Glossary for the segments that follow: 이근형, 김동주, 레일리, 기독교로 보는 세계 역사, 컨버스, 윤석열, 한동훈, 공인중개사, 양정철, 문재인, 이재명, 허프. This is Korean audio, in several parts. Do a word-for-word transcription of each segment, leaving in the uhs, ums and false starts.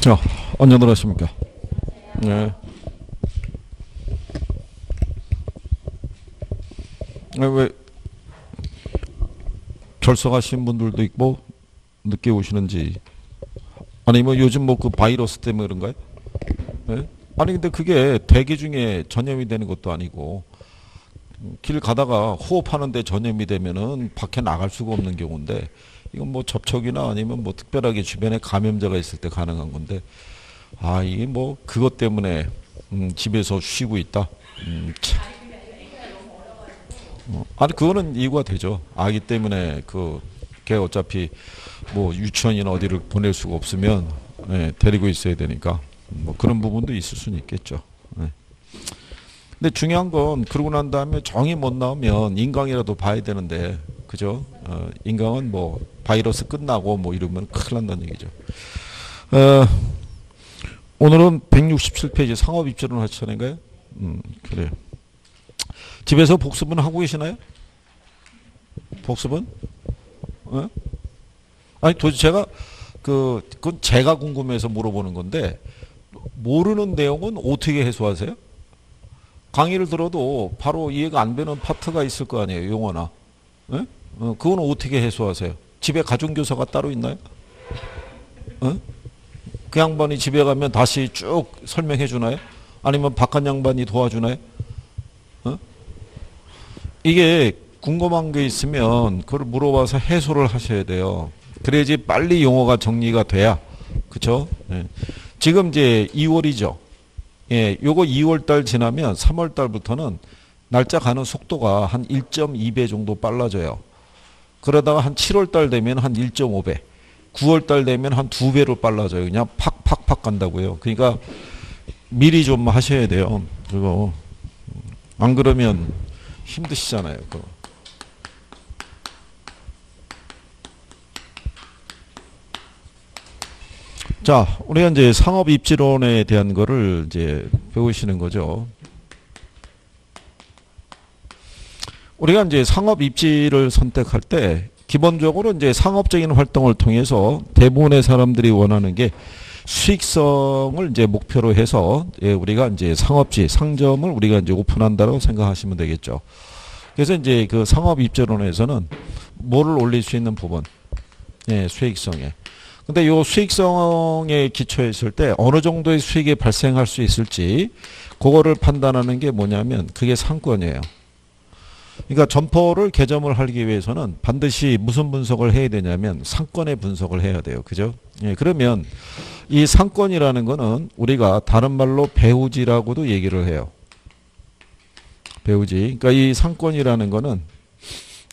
자, 안녕들 하십니까? 네. 네, 왜 결석하신 분들도 있고 늦게 오시는지. 아니 뭐 요즘 뭐 그 바이러스 때문에 그런가요? 네? 아니 근데 그게 대기 중에 전염이 되는 것도 아니고 길 가다가 호흡하는데 전염이 되면은 밖에 나갈 수가 없는 경우인데. 이건 뭐 접촉이나 아니면 뭐 특별하게 주변에 감염자가 있을 때 가능한 건데, 아, 이게 뭐 그것 때문에 음, 집에서 쉬고 있다. 음, 어, 아니 그거는 이유가 되죠. 아기 때문에 그 걔 어차피 뭐 유치원이나 어디를 보낼 수가 없으면 예, 데리고 있어야 되니까 뭐 그런 부분도 있을 수는 있겠죠. 예. 근데 중요한 건 그러고 난 다음에 정이 못 나오면 인강이라도 봐야 되는데. 그죠? 어, 인강은 뭐 바이러스 끝나고 뭐 이러면 큰일 난다는 얘기죠. 어, 오늘은 백육십칠 페이지 상업입찰은 하셨는가요? 음, 그래요. 집에서 복습은 하고 계시나요? 복습은? 어? 아니 도대체 제가 그 그건 제가 궁금해서 물어보는 건데 모르는 내용은 어떻게 해소하세요? 강의를 들어도 바로 이해가 안 되는 파트가 있을 거 아니에요, 용어나. 예? 어, 그건 어떻게 해소하세요? 집에 가정교사가 따로 있나요? 어? 그 양반이 집에 가면 다시 쭉 설명해 주나요? 아니면 바깥 양반이 도와주나요? 어? 이게 궁금한 게 있으면 그걸 물어봐서 해소를 하셔야 돼요. 그래야지 빨리 용어가 정리가 돼야. 그쵸? 예. 지금 이제 이월이죠. 예, 요거 이월달 지나면 삼월달부터는 날짜 가는 속도가 한 일 점 이 배 정도 빨라져요. 그러다가 한 칠월달 되면 한 일 점 오 배, 구월달 되면 한 두 배로 빨라져요. 그냥 팍팍팍 간다고요. 그러니까 미리 좀 하셔야 돼요. 그리고 안 그러면 힘드시잖아요. 그거. 자, 우리가 이제 상업 입지론에 대한 거를 이제 배우시는 거죠. 우리가 이제 상업 입지를 선택할 때 기본적으로 이제 상업적인 활동을 통해서 대부분의 사람들이 원하는 게 수익성을 이제 목표로 해서 예, 우리가 이제 상업지 상점을 우리가 이제 오픈한다라고 생각하시면 되겠죠. 그래서 이제 그 상업 입지론에서는 뭐를 올릴 수 있는 부분, 예, 수익성에. 근데 요 수익성에 기초했을 때 어느 정도의 수익이 발생할 수 있을지 그거를 판단하는 게 뭐냐면 그게 상권이에요. 그러니까 점포를 개점을 하기 위해서는 반드시 무슨 분석을 해야 되냐면 상권의 분석을 해야 돼요. 그죠? 예, 그러면 이 상권이라는 거는 우리가 다른 말로 배우지라고도 얘기를 해요. 배우지. 그러니까 이 상권이라는 거는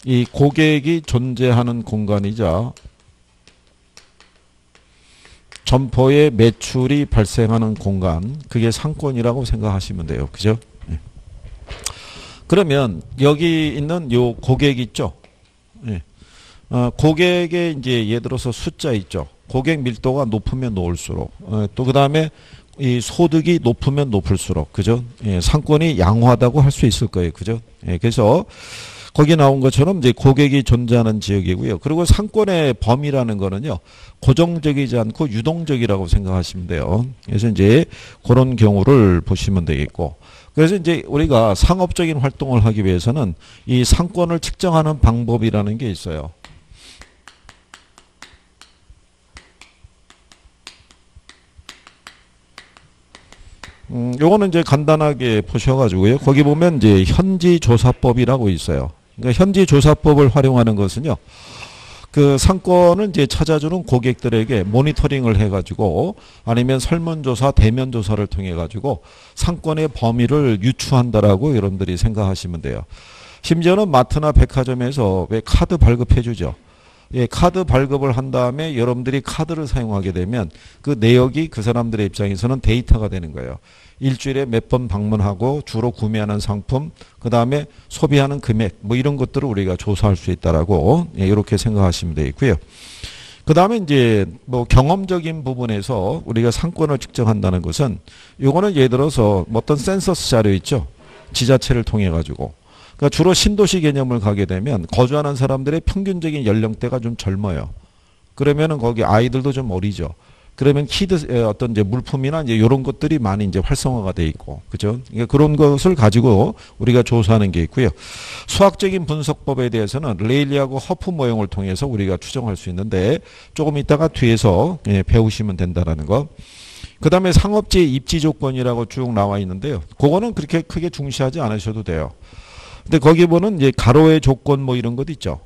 이 고객이 존재하는 공간이자 점포의 매출이 발생하는 공간, 그게 상권이라고 생각하시면 돼요. 그죠? 예. 그러면 여기 있는 요 고객 있죠. 예. 어, 고객의 이제 예를 들어서 숫자 있죠. 고객 밀도가 높으면 높을수록 예. 또 그다음에 이 소득이 높으면 높을수록 그죠? 예. 상권이 양호하다고 할 수 있을 거예요. 그죠? 예. 그래서 거기 나온 것처럼 이제 고객이 존재하는 지역이고요. 그리고 상권의 범위라는 거는요. 고정적이지 않고 유동적이라고 생각하시면 돼요. 그래서 이제 그런 경우를 보시면 되겠고. 그래서 이제 우리가 상업적인 활동을 하기 위해서는 이 상권을 측정하는 방법이라는 게 있어요. 음, 요거는 이제 간단하게 보셔가지고요. 거기 보면 이제 현지조사법이라고 있어요. 그러니까 현지조사법을 활용하는 것은요. 그 상권을 이제 찾아주는 고객들에게 모니터링을 해가지고 아니면 설문조사, 대면조사를 통해가지고 상권의 범위를 유추한다라고 여러분들이 생각하시면 돼요. 심지어는 마트나 백화점에서 왜 카드 발급해주죠. 예, 카드 발급을 한 다음에 여러분들이 카드를 사용하게 되면 그 내역이 그 사람들의 입장에서는 데이터가 되는 거예요. 일주일에 몇 번 방문하고 주로 구매하는 상품, 그 다음에 소비하는 금액, 뭐 이런 것들을 우리가 조사할 수 있다라고 예, 이렇게 생각하시면 되겠고요. 그 다음에 이제 뭐 경험적인 부분에서 우리가 상권을 측정한다는 것은 요거는 예를 들어서 어떤 센서스 자료 있죠. 지자체를 통해 가지고. 그러니까 주로 신도시 개념을 가게 되면 거주하는 사람들의 평균적인 연령대가 좀 젊어요. 그러면은 거기 아이들도 좀 어리죠. 그러면 키드 어떤 이제 물품이나 이제 이런 것들이 많이 이제 활성화가 돼 있고, 그죠? 그러니까 그런 것을 가지고 우리가 조사하는 게 있고요. 수학적인 분석법에 대해서는 레일리하고 허프 모형을 통해서 우리가 추정할 수 있는데 조금 이따가 뒤에서 예, 배우시면 된다라는 거. 그 다음에 상업지의 입지 조건이라고 쭉 나와 있는데요. 그거는 그렇게 크게 중시하지 않으셔도 돼요. 근데 거기 보는 이제 가로의 조건 뭐 이런 것도 있죠.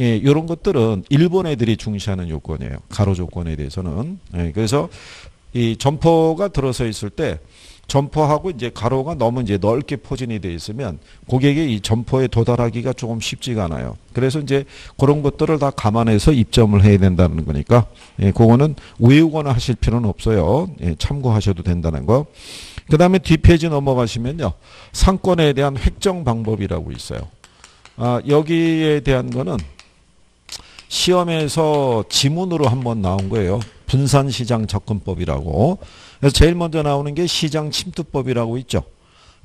예, 이런 것들은 일본 애들이 중시하는 요건이에요. 가로 조건에 대해서는. 예, 그래서 이 점포가 들어서 있을 때 점포하고 이제 가로가 너무 이제 넓게 포진이 돼 있으면 고객이 이 점포에 도달하기가 조금 쉽지가 않아요. 그래서 이제 그런 것들을 다 감안해서 입점을 해야 된다는 거니까, 예, 그거는 외우거나 하실 필요는 없어요. 예, 참고하셔도 된다는 거. 그 다음에 뒷페이지 넘어가시면요, 상권에 대한 획정 방법이라고 있어요. 아, 여기에 대한 거는 시험에서 지문으로 한번 나온 거예요. 분산시장 접근법이라고. 그래서 제일 먼저 나오는 게 시장 침투법이라고 있죠.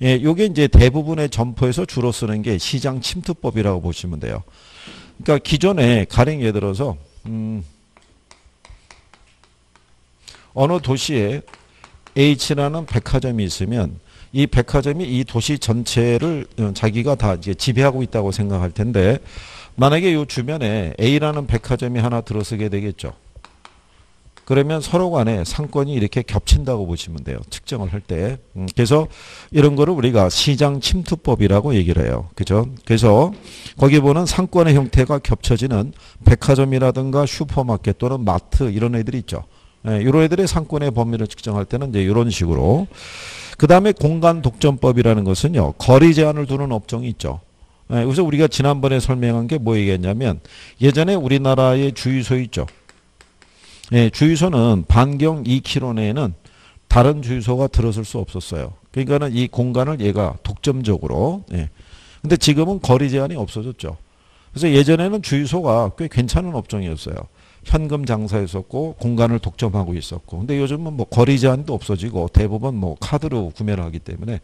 예, 요게 이제 대부분의 점포에서 주로 쓰는 게 시장 침투법이라고 보시면 돼요. 그러니까 기존에 가령 예를 들어서, 음, 어느 도시에 H라는 백화점이 있으면 이 백화점이 이 도시 전체를 자기가 다 이제 지배하고 있다고 생각할 텐데, 만약에 이 주변에 A라는 백화점이 하나 들어서게 되겠죠. 그러면 서로 간에 상권이 이렇게 겹친다고 보시면 돼요. 측정을 할 때. 그래서 이런 거를 우리가 시장 침투법이라고 얘기를 해요. 그죠? 그래서 거기 보는 상권의 형태가 겹쳐지는 백화점이라든가 슈퍼마켓 또는 마트 이런 애들이 있죠. 예, 이런 애들의 상권의 범위를 측정할 때는 이제 이런 식으로. 그 다음에 공간 독점법이라는 것은요, 거리 제한을 두는 업종이 있죠. 예, 그래서 우리가 지난번에 설명한 게 뭐 얘기했냐면, 예전에 우리나라의 주유소 있죠. 예, 주유소는 반경 이 킬로미터 내에는 다른 주유소가 들어설 수 없었어요. 그러니까는 이 공간을 얘가 독점적으로. 예. 근데 지금은 거리 제한이 없어졌죠. 그래서 예전에는 주유소가 꽤 괜찮은 업종이었어요. 현금 장사였었고 공간을 독점하고 있었고. 근데 요즘은 뭐 거리 제한도 없어지고 대부분 뭐 카드로 구매를 하기 때문에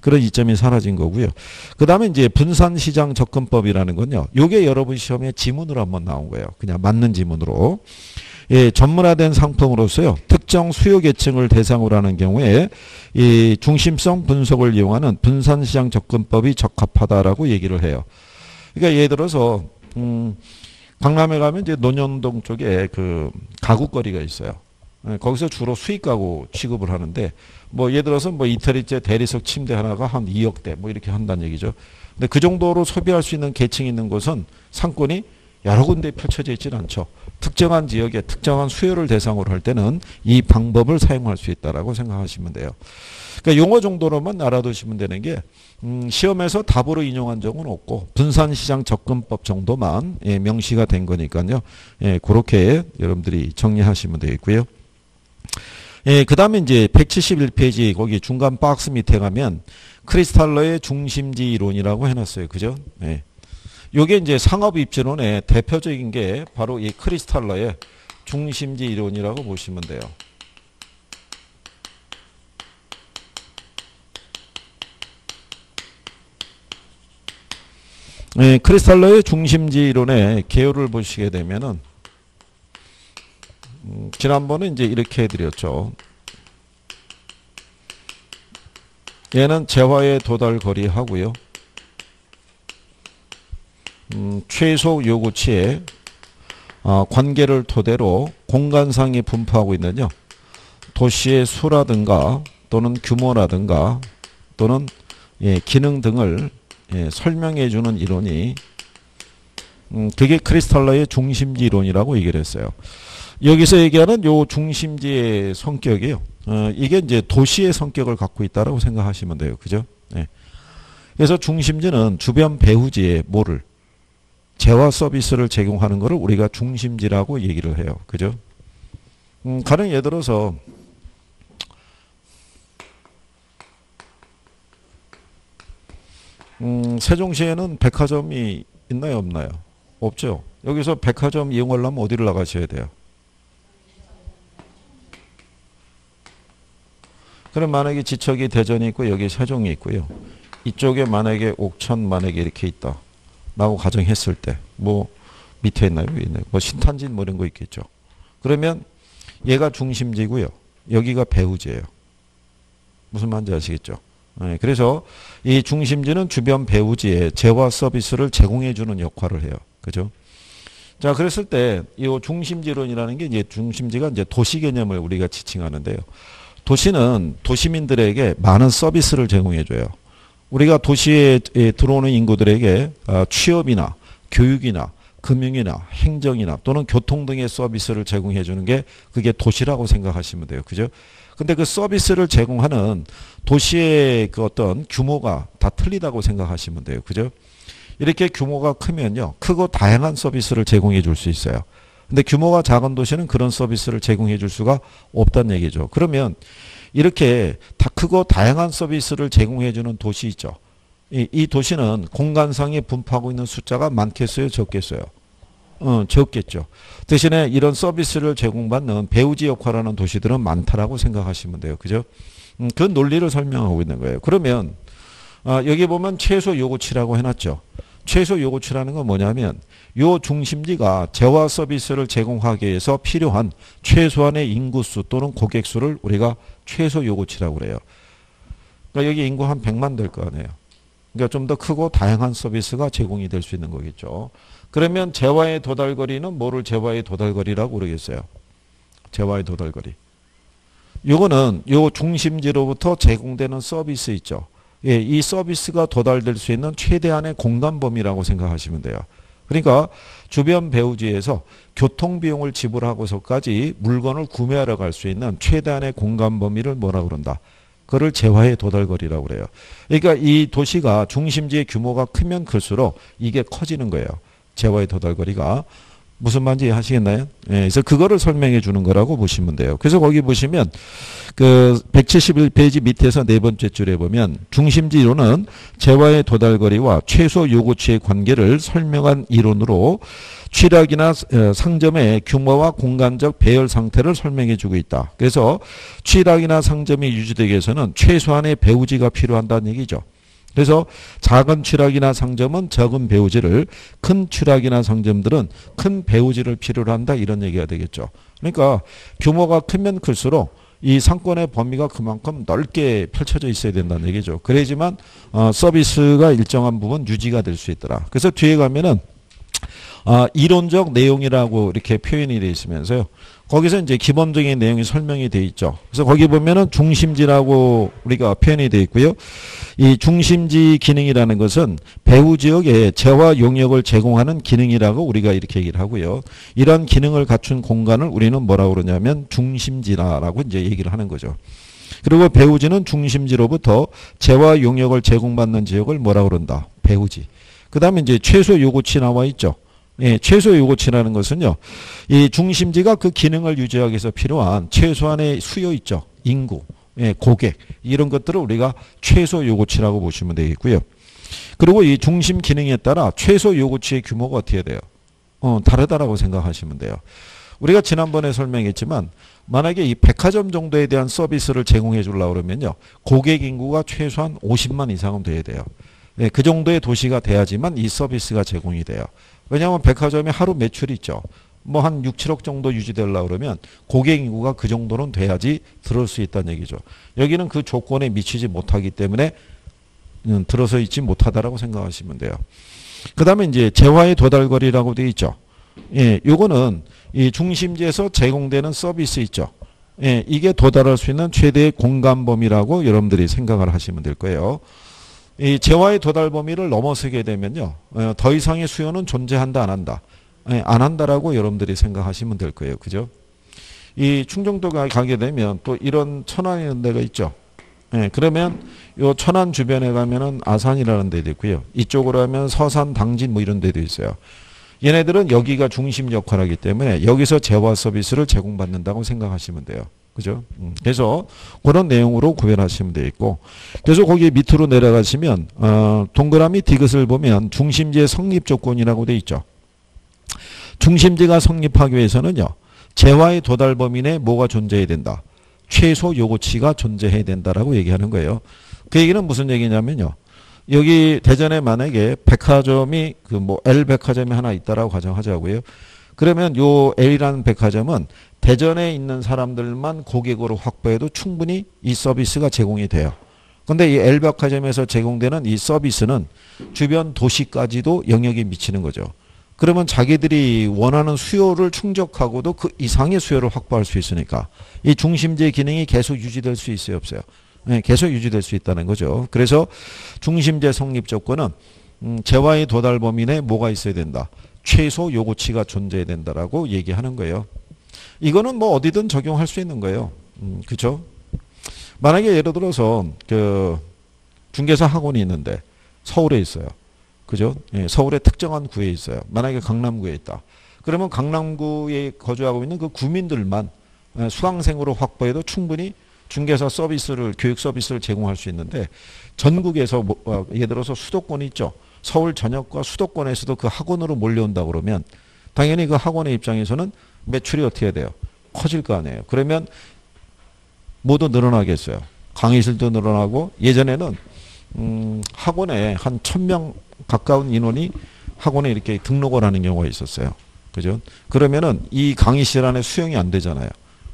그런 이점이 사라진 거고요. 그 다음에 이제 분산시장 접근법이라는 건요, 요게 여러분 시험에 지문으로 한번 나온 거예요. 그냥 맞는 지문으로. 예, 전문화된 상품으로서요, 특정 수요 계층을 대상으로 하는 경우에 이 중심성 분석을 이용하는 분산시장 접근법이 적합하다라고 얘기를 해요. 그러니까 예를 들어서 음, 강남에 가면 이제 논현동 쪽에 그 가구거리가 있어요. 거기서 주로 수입 가구 취급을 하는데, 뭐 예를 들어서 뭐 이태리제 대리석 침대 하나가 한 이억대 뭐 이렇게 한다는 얘기죠. 근데 그 정도로 소비할 수 있는 계층이 있는 곳은 상권이 여러 군데 펼쳐져 있지는 않죠. 특정한 지역에 특정한 수요를 대상으로 할 때는 이 방법을 사용할 수 있다라고 생각하시면 돼요. 그러니까 용어 정도로만 알아두시면 되는 게, 음, 시험에서 답으로 인용한 적은 없고 분산시장 접근법 정도만 예, 명시가 된 거니까요. 예, 그렇게 여러분들이 정리하시면 되겠고요. 예, 그 다음에 이제 백칠십일 페이지 거기 중간 박스 밑에 가면 크리스탈러의 중심지 이론이라고 해놨어요. 그죠? 예. 요게 이제 상업입지론의 대표적인 게 바로 이 크리스탈러의 중심지 이론이라고 보시면 돼요. 예, 크리스탈러의 중심지 이론의 개요를 보시게 되면은, 음, 지난번에 이제 이렇게 해드렸죠. 얘는 재화의 도달 거리 하고요. 음, 최소 요구치의 어, 관계를 토대로 공간상이 분포하고 있는요, 도시의 수라든가 또는 규모라든가 또는 예, 기능 등을 예, 설명해 주는 이론이, 음, 그게 크리스탈러의 중심지 이론이라고 얘기를 했어요. 여기서 얘기하는 요 중심지의 성격이요, 어, 이게 이제 도시의 성격을 갖고 있다라고 생각하시면 돼요. 그죠? 예. 그래서 중심지는 주변 배후지의 뭐를 재화 서비스를 제공하는 것을 우리가 중심지라고 얘기를 해요. 그죠? 음, 가령 예를 들어서, 음, 세종시에는 백화점이 있나요, 없나요? 없죠. 여기서 백화점 이용하려면 어디를 나가셔야 돼요? 그럼 만약에 지척이 대전이 있고, 여기 세종이 있고요. 이쪽에 만약에 옥천, 만약에 이렇게 있다 라고 가정했을 때, 뭐 밑에 있나요? 위에 있나요? 뭐 신탄진 뭐 이런 거 있겠죠. 그러면 얘가 중심지고요. 여기가 배후지예요. 무슨 말인지 아시겠죠? 네, 그래서 이 중심지는 주변 배후지에 재화 서비스를 제공해주는 역할을 해요. 그죠? 자, 그랬을 때 이 중심지론이라는 게 이제 중심지가 이제 도시 개념을 우리가 지칭하는데요. 도시는 도시민들에게 많은 서비스를 제공해줘요. 우리가 도시에 들어오는 인구들에게 취업이나 교육이나 금융이나 행정이나 또는 교통 등의 서비스를 제공해주는 게 그게 도시라고 생각하시면 돼요. 그죠? 근데 그 서비스를 제공하는 도시의 그 어떤 규모가 다 틀리다고 생각하시면 돼요. 그죠? 이렇게 규모가 크면요. 크고 다양한 서비스를 제공해 줄 수 있어요. 근데 규모가 작은 도시는 그런 서비스를 제공해 줄 수가 없다는 얘기죠. 그러면 이렇게 다 크고 다양한 서비스를 제공해 주는 도시 있죠. 이, 이 도시는 공간상에 분포하고 있는 숫자가 많겠어요? 적겠어요? 어, 적겠죠. 대신에 이런 서비스를 제공받는 배후지 역할을 하는 도시들은 많다라고 생각하시면 돼요. 그죠? 음, 그 논리를 설명하고 있는 거예요. 그러면 아, 여기 보면 최소 요구치라고 해놨죠. 최소 요구치라는 건 뭐냐면 요 중심지가 재화 서비스를 제공하기 위해서 필요한 최소한의 인구수 또는 고객수를 우리가 최소 요구치라고 그래요. 그러니까 여기 인구 한 백만 될 거 아니에요. 그러니까 좀 더 크고 다양한 서비스가 제공이 될 수 있는 거겠죠. 그러면 재화의 도달거리는 뭐를 재화의 도달거리라고 그러겠어요? 재화의 도달거리. 요거는 요 중심지로부터 제공되는 서비스 있죠. 예, 이 서비스가 도달될 수 있는 최대한의 공간 범위라고 생각하시면 돼요. 그러니까 주변 배후지에서 교통비용을 지불하고서까지 물건을 구매하러 갈 수 있는 최대한의 공간 범위를 뭐라고 그런다? 그거를 재화의 도달거리라고 그래요. 그러니까 이 도시가 중심지의 규모가 크면 클수록 이게 커지는 거예요. 재화의 도달거리가. 무슨 말인지 이해하시겠나요? 예, 그래서 그거를 설명해 주는 거라고 보시면 돼요. 그래서 거기 보시면 그 백칠십일 페이지 밑에서 네 번째 줄에 보면 중심지 이론은 재화의 도달거리와 최소 요구치의 관계를 설명한 이론으로 취락이나 상점의 규모와 공간적 배열 상태를 설명해 주고 있다. 그래서 취락이나 상점이 유지되기 위해서는 최소한의 배후지가 필요한다는 얘기죠. 그래서 작은 취락이나 상점은 적은 배후지를, 큰 취락이나 상점들은 큰 배후지를 필요로 한다, 이런 얘기가 되겠죠. 그러니까 규모가 크면 클수록 이 상권의 범위가 그만큼 넓게 펼쳐져 있어야 된다는 얘기죠. 그래야지만 어, 서비스가 일정한 부분 유지가 될 수 있더라. 그래서 뒤에 가면은 아, 이론적 내용이라고 이렇게 표현이 되어 있으면서요. 거기서 이제 기본적인 내용이 설명이 되어 있죠. 그래서 거기 보면은 중심지라고 우리가 표현이 되어 있고요. 이 중심지 기능이라는 것은 배후 지역에 재화 용역을 제공하는 기능이라고 우리가 이렇게 얘기를 하고요. 이런 기능을 갖춘 공간을 우리는 뭐라고 그러냐면 중심지라고 이제 얘기를 하는 거죠. 그리고 배후지는 중심지로부터 재화 용역을 제공받는 지역을 뭐라고 그런다? 배후지. 그 다음에 이제 최소 요구치 나와 있죠. 예, 최소 요구치라는 것은요, 이 중심지가 그 기능을 유지하기 위해서 필요한 최소한의 수요 있죠. 인구, 예, 고객, 이런 것들을 우리가 최소 요구치라고 보시면 되겠고요. 그리고 이 중심 기능에 따라 최소 요구치의 규모가 어떻게 돼요? 어, 다르다라고 생각하시면 돼요. 우리가 지난번에 설명했지만 만약에 이 백화점 정도에 대한 서비스를 제공해 주려고 그러면요, 고객 인구가 최소한 오십만 이상은 돼야 돼요. 예, 그 정도의 도시가 돼야지만 이 서비스가 제공이 돼요. 왜냐하면 백화점이 하루 매출이 있죠. 뭐 한 육, 칠억 정도 유지되려고 그러면 고객 인구가 그 정도는 돼야지 들어올 수 있다는 얘기죠. 여기는 그 조건에 미치지 못하기 때문에 들어서 있지 못하다라고 생각하시면 돼요. 그 다음에 이제 재화의 도달거리라고 되어 있죠. 예, 요거는 이 중심지에서 제공되는 서비스 있죠. 예, 이게 도달할 수 있는 최대의 공간 범위라고 여러분들이 생각을 하시면 될 거예요. 이 재화의 도달 범위를 넘어서게 되면요, 더 이상의 수요는 존재한다, 안 한다? 안 한다라고 여러분들이 생각하시면 될 거예요. 그죠? 이 충정도 가게 되면 또 이런 천안이라는 데가 있죠. 예, 그러면 요 천안 주변에 가면은 아산이라는 데도 있고요. 이쪽으로 하면 서산, 당진 뭐 이런 데도 있어요. 얘네들은 여기가 중심 역할하기 때문에 여기서 재화 서비스를 제공받는다고 생각하시면 돼요. 그죠? 그래서 그런 내용으로 구별하시면 되겠고, 그래서 거기 밑으로 내려가시면 어, 동그라미 디귿을 보면 중심지의 성립 조건이라고 되어 있죠. 중심지가 성립하기 위해서는요, 재화의 도달 범위 내 뭐가 존재해야 된다? 최소 요구치가 존재해야 된다라고 얘기하는 거예요. 그 얘기는 무슨 얘기냐면요, 여기 대전에 만약에 백화점이 그 뭐 L 백화점이 하나 있다라고 가정하자고요. 그러면 요 L이라는 백화점은 대전에 있는 사람들만 고객으로 확보해도 충분히 이 서비스가 제공이 돼요. 근데 이 L백화점에서 제공되는 이 서비스는 주변 도시까지도 영역이 미치는 거죠. 그러면 자기들이 원하는 수요를 충족하고도 그 이상의 수요를 확보할 수 있으니까 이 중심지의 기능이 계속 유지될 수 있어요, 없어요? 네, 계속 유지될 수 있다는 거죠. 그래서 중심지의 성립 조건은 음, 재화의 도달 범위 내에 뭐가 있어야 된다. 최소 요구치가 존재해야 된다라고 얘기하는 거예요. 이거는 뭐 어디든 적용할 수 있는 거예요. 음, 그렇죠? 만약에 예를 들어서 그 중개사 학원이 있는데 서울에 있어요. 그죠? 예, 서울의 특정한 구에 있어요. 만약에 강남구에 있다. 그러면 강남구에 거주하고 있는 그 구민들만 수강생으로 확보해도 충분히 중개사 서비스를, 교육 서비스를 제공할 수 있는데 전국에서 뭐, 예를 들어서 수도권이 있죠. 서울 전역과 수도권에서도 그 학원으로 몰려온다 그러면 당연히 그 학원의 입장에서는 매출이 어떻게 해야 돼요? 커질 거 아니에요. 그러면 모두 늘어나겠어요. 강의실도 늘어나고 예전에는 음, 학원에 한 천 명 가까운 인원이 학원에 이렇게 등록을 하는 경우가 있었어요. 그죠? 그러면은 이 강의실 안에 수용이 안 되잖아요.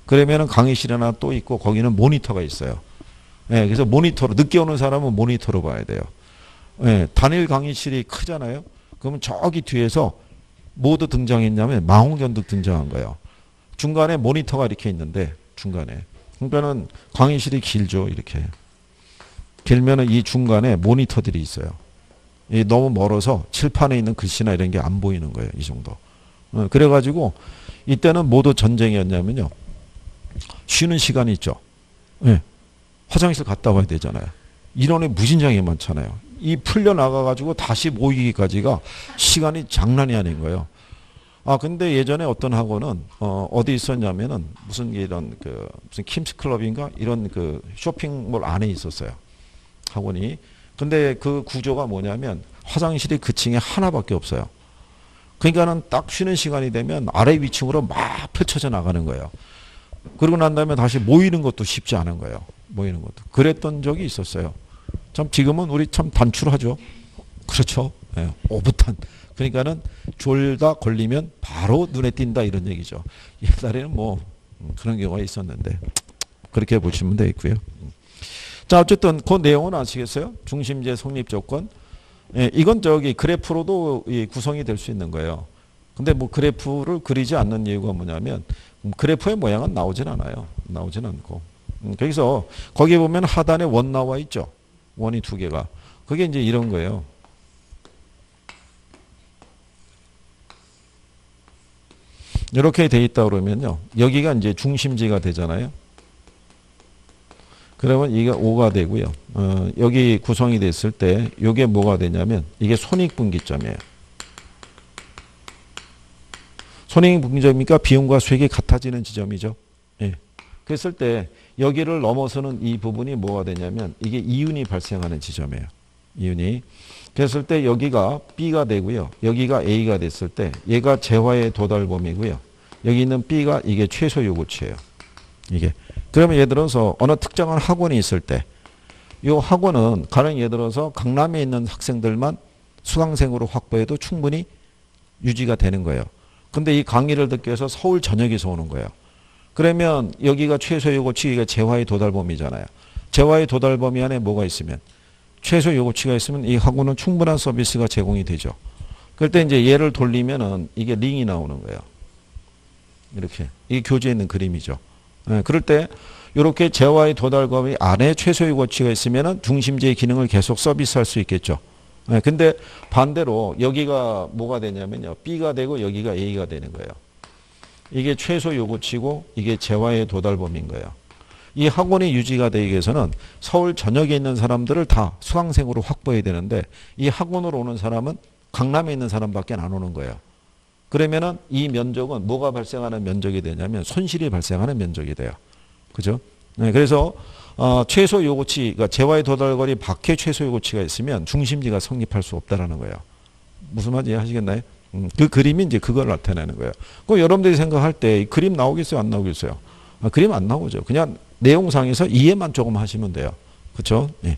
그러면은 강의실 하나 또 있고 거기는 모니터가 있어요. 예, 그래서 모니터로 늦게 오는 사람은 모니터로 봐야 돼요. 예, 단일 강의실이 크잖아요. 그러면 저기 뒤에서 모두 등장했냐면 망원경도 등장한 거예요. 중간에 모니터가 이렇게 있는데 중간에 그러니까는 강의실이 길죠. 이렇게 길면은 이 중간에 모니터들이 있어요. 이 너무 멀어서 칠판에 있는 글씨나 이런 게 안 보이는 거예요. 이 정도. 예, 그래가지고 이때는 모두 전쟁이었냐면요. 쉬는 시간이 있죠. 네. 화장실 갔다 와야 되잖아요. 인원이 무진장이 많잖아요. 이 풀려나가가지고 다시 모이기까지가 시간이 장난이 아닌 거예요. 아, 근데 예전에 어떤 학원은, 어, 어디 있었냐면은 무슨 이런 그, 무슨 킴스클럽인가? 이런 그 쇼핑몰 안에 있었어요. 학원이. 근데 그 구조가 뭐냐면 화장실이 그 층에 하나밖에 없어요. 그러니까는 딱 쉬는 시간이 되면 아래 위층으로 막 펼쳐져 나가는 거예요. 그러고 난 다음에 다시 모이는 것도 쉽지 않은 거예요. 모이는 것도. 그랬던 적이 있었어요. 참 지금은 우리 참 단출하죠. 그렇죠. 예, 오붓한. 그러니까는 졸다 걸리면 바로 눈에 띈다 이런 얘기죠. 옛날에는 뭐 그런 경우가 있었는데 그렇게 보시면 되겠고요. 자, 어쨌든 그 내용은 아시겠어요? 중심지의 성립 조건. 예, 이건 저기 그래프로도 예, 구성이 될 수 있는 거예요. 근데 뭐 그래프를 그리지 않는 이유가 뭐냐면 그래프의 모양은 나오진 않아요. 나오진 않고. 음, 거기서, 거기에 보면 하단에 원 나와 있죠. 원이 두 개가. 그게 이제 이런 거예요. 이렇게 돼 있다 그러면요. 여기가 이제 중심지가 되잖아요. 그러면 이게 오가 되고요. 어, 여기 구성이 됐을 때, 이게 뭐가 되냐면, 이게 손익분기점이에요. 손익분기점이니까 비용과 수익이 같아지는 지점이죠. 예. 그랬을 때 여기를 넘어서는 이 부분이 뭐가 되냐면 이게 이윤이 발생하는 지점이에요. 이윤이. 그랬을 때 여기가 B가 되고요. 여기가 A가 됐을 때 얘가 재화의 도달 범위고요. 여기 있는 B가 이게 최소 요구치예요. 이게. 그러면 예를 들어서 어느 특정한 학원이 있을 때 이 학원은 가령 예를 들어서 강남에 있는 학생들만 수강생으로 확보해도 충분히 유지가 되는 거예요. 근데 이 강의를 듣기 위해서 서울 전역에서 오는 거예요. 그러면 여기가 최소 요구치가 재화의 도달 범위잖아요. 재화의 도달 범위 안에 뭐가 있으면 최소 요구치가 있으면 이 학원은 충분한 서비스가 제공이 되죠. 그럴 때 이제 얘를 돌리면은 이게 링이 나오는 거예요. 이렇게 이 교재에 있는 그림이죠. 네, 그럴 때 이렇게 재화의 도달 범위 안에 최소 요구치가 있으면은 중심지의 기능을 계속 서비스할 수 있겠죠. 네, 근데 반대로 여기가 뭐가 되냐면요. B가 되고 여기가 A가 되는 거예요. 이게 최소 요구치고 이게 재화의 도달 범위인 거예요. 이 학원이 유지가 되기 위해서는 서울 전역에 있는 사람들을 다 수강생으로 확보해야 되는데 이 학원으로 오는 사람은 강남에 있는 사람밖에 안 오는 거예요. 그러면은 이 면적은 뭐가 발생하는 면적이 되냐면 손실이 발생하는 면적이 돼요. 그죠? 네, 그래서 어, 최소 요구치, 그러니까 재화의 도달거리 밖에 최소 요구치가 있으면 중심지가 성립할 수 없다라는 거예요. 무슨 말인지 하시겠나요? 음, 그 그림이 이제 그걸 나타내는 거예요. 그 여러분들이 생각할 때 이 그림 나오겠어요? 안 나오겠어요? 아, 그림 안 나오죠. 그냥 내용상에서 이해만 조금 하시면 돼요. 그렇죠? 예.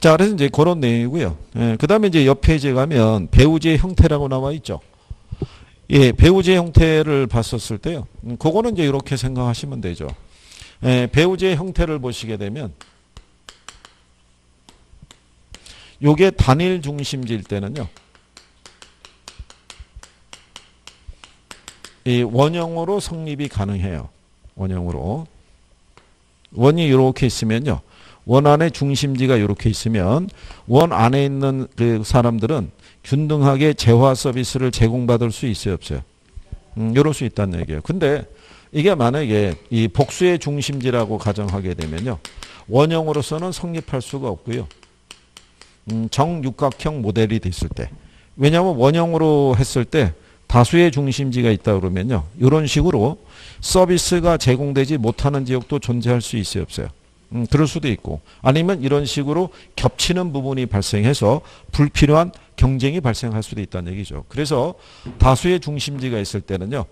자, 그래서 이제 그런 내용이고요. 예, 그 다음에 이제 옆 페이지에 가면 배우지의 형태라고 나와 있죠. 예, 배우제 형태를 봤었을 때요. 음, 그거는 이제 이렇게 생각하시면 되죠. 예, 배우제 형태를 보시게 되면 요게 단일 중심지일 때는요. 이 원형으로 성립이 가능해요. 원형으로. 원이 이렇게 있으면요. 원 안에 중심지가 이렇게 있으면 원 안에 있는 그 사람들은 균등하게 재화 서비스를 제공받을 수 있어요, 없어요? 음, 이럴 수 있다는 얘기예요. 근데 이게 만약에 이 복수의 중심지라고 가정하게 되면요. 원형으로서는 성립할 수가 없고요. 음, 정육각형 모델이 됐을 때. 왜냐하면 원형으로 했을 때 다수의 중심지가 있다 그러면요. 이런 식으로 서비스가 제공되지 못하는 지역도 존재할 수 있어요, 없어요? 음, 그럴 수도 있고 아니면 이런 식으로 겹치는 부분이 발생해서 불필요한 경쟁이 발생할 수도 있다는 얘기죠. 그래서 다수의 중심지가 있을 때는요.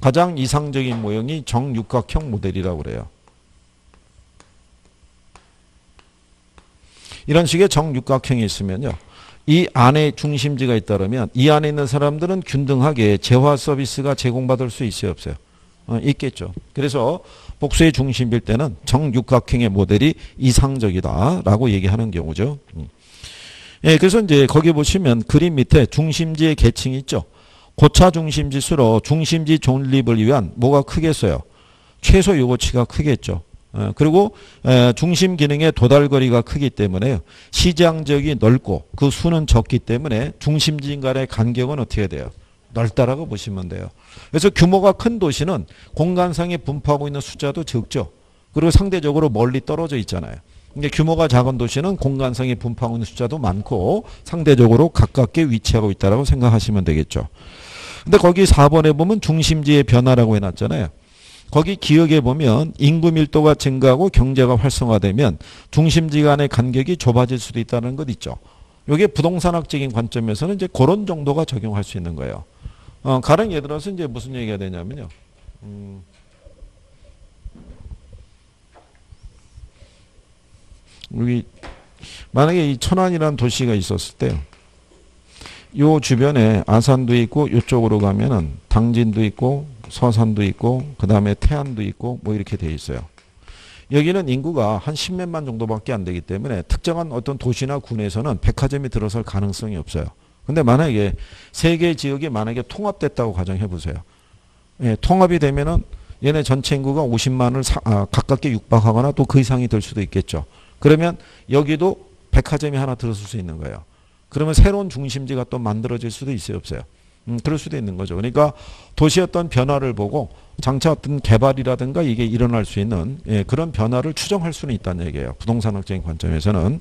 가장 이상적인 모형이 정육각형 모델이라고 그래요. 이런 식의 정육각형이 있으면요. 이 안에 중심지가 있다면 이 안에 있는 사람들은 균등하게 재화 서비스가 제공받을 수 있어요, 없어요? 어, 있겠죠. 그래서 복수의 중심일 때는 정육각형의 모델이 이상적이다라고 얘기하는 경우죠. 음. 예, 그래서 이제 거기 보시면 그림 밑에 중심지의 계층이 있죠. 고차 중심지수로 중심지 존립을 위한 뭐가 크겠어요? 최소 요구치가 크겠죠. 어, 그리고 에, 중심 기능의 도달거리가 크기 때문에 시장 지역이 넓고 그 수는 적기 때문에 중심지 간의 간격은 어떻게 돼요? 넓다라고 보시면 돼요. 그래서 규모가 큰 도시는 공간상에 분포하고 있는 숫자도 적죠. 그리고 상대적으로 멀리 떨어져 있잖아요. 근데 규모가 작은 도시는 공간상에 분포하고 있는 숫자도 많고 상대적으로 가깝게 위치하고 있다고 생각하시면 되겠죠. 근데 거기 사 번에 보면 중심지의 변화라고 해놨잖아요. 거기 기역에 보면 인구 밀도가 증가하고 경제가 활성화되면 중심지 간의 간격이 좁아질 수도 있다는 것 있죠. 이게 부동산학적인 관점에서는 이제 그런 정도가 적용할 수 있는 거예요. 어, 가령 예를 들어서 이제 무슨 얘기가 되냐면요. 음, 여기 만약에 이 천안이라는 도시가 있었을 때요. 요 주변에 아산도 있고 이쪽으로 가면은 당진도 있고 서산도 있고 그 다음에 태안도 있고 뭐 이렇게 돼 있어요. 여기는 인구가 한 십몇만 정도밖에 안 되기 때문에 특정한 어떤 도시나 군에서는 백화점이 들어설 가능성이 없어요. 근데 만약에 세 개의 지역이 만약에 통합됐다고 가정해 보세요. 예, 통합이 되면은 얘네 전체 인구가 오십만을 사, 아, 가깝게 육박하거나 또 그 이상이 될 수도 있겠죠. 그러면 여기도 백화점이 하나 들어설 수 있는 거예요. 그러면 새로운 중심지가 또 만들어질 수도 있어요, 없어요? 음, 그럴 수도 있는 거죠. 그러니까 도시의 어떤 변화를 보고 장차 어떤 개발이라든가 이게 일어날 수 있는 예, 그런 변화를 추정할 수는 있다는 얘기예요. 부동산학적인 관점에서는.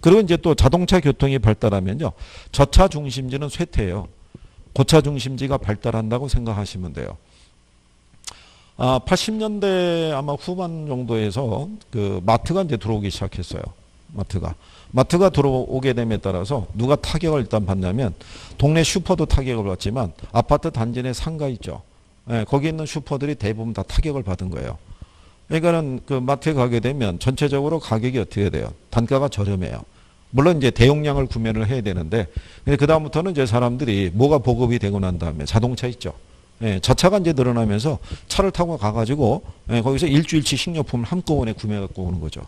그리고 이제 또 자동차 교통이 발달하면요. 저차 중심지는 쇠퇴해요. 고차 중심지가 발달한다고 생각하시면 돼요. 아, 팔십 년대 아마 후반 정도에서 그 마트가 이제 들어오기 시작했어요. 마트가. 마트가 들어오게 됨에 따라서 누가 타격을 일단 받냐면 동네 슈퍼도 타격을 받지만 아파트 단지 내 상가 있죠. 예, 거기 있는 슈퍼들이 대부분 다 타격을 받은 거예요. 그러니까는 그 마트에 가게 되면 전체적으로 가격이 어떻게 돼요? 단가가 저렴해요. 물론 이제 대용량을 구매를 해야 되는데 근데 그다음부터는 이제 사람들이 뭐가 보급이 되고 난 다음에 자동차 있죠. 예, 자차가 이제 늘어나면서 차를 타고 가가지고 예, 거기서 일주일치 식료품을 한꺼번에 구매해 갖고 오는 거죠.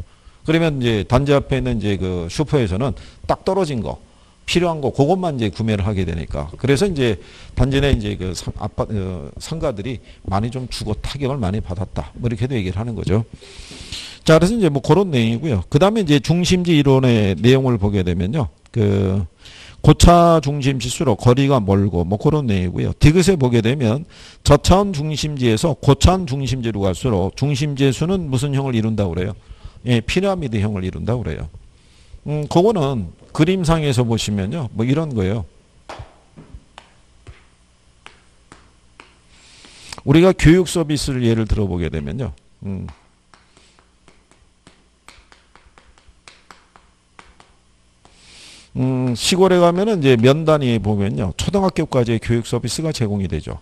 그러면 이제 단지 앞에 있는 이제 그 슈퍼에서는 딱 떨어진 거, 필요한 거, 그것만 이제 구매를 하게 되니까. 그래서 이제 단지 내 이제 그 상, 아빠, 어, 상가들이 많이 좀 주고 타격을 많이 받았다. 뭐 이렇게도 얘기를 하는 거죠. 자, 그래서 이제 뭐 그런 내용이고요. 그 다음에 이제 중심지 이론의 내용을 보게 되면요. 그, 고차 중심지수로 거리가 멀고 뭐 그런 내용이고요. 디귿에 보게 되면 저차원 중심지에서 고차원 중심지로 갈수록 중심지의 수는 무슨 형을 이룬다고 그래요? 예, 피라미드형을 이룬다고 그래요. 음, 그거는 그림상에서 보시면요. 뭐 이런 거예요. 우리가 교육 서비스를 예를 들어보게 되면요. 음. 음, 시골에 가면은 이제 면 단위에 보면요. 초등학교까지의 교육 서비스가 제공이 되죠.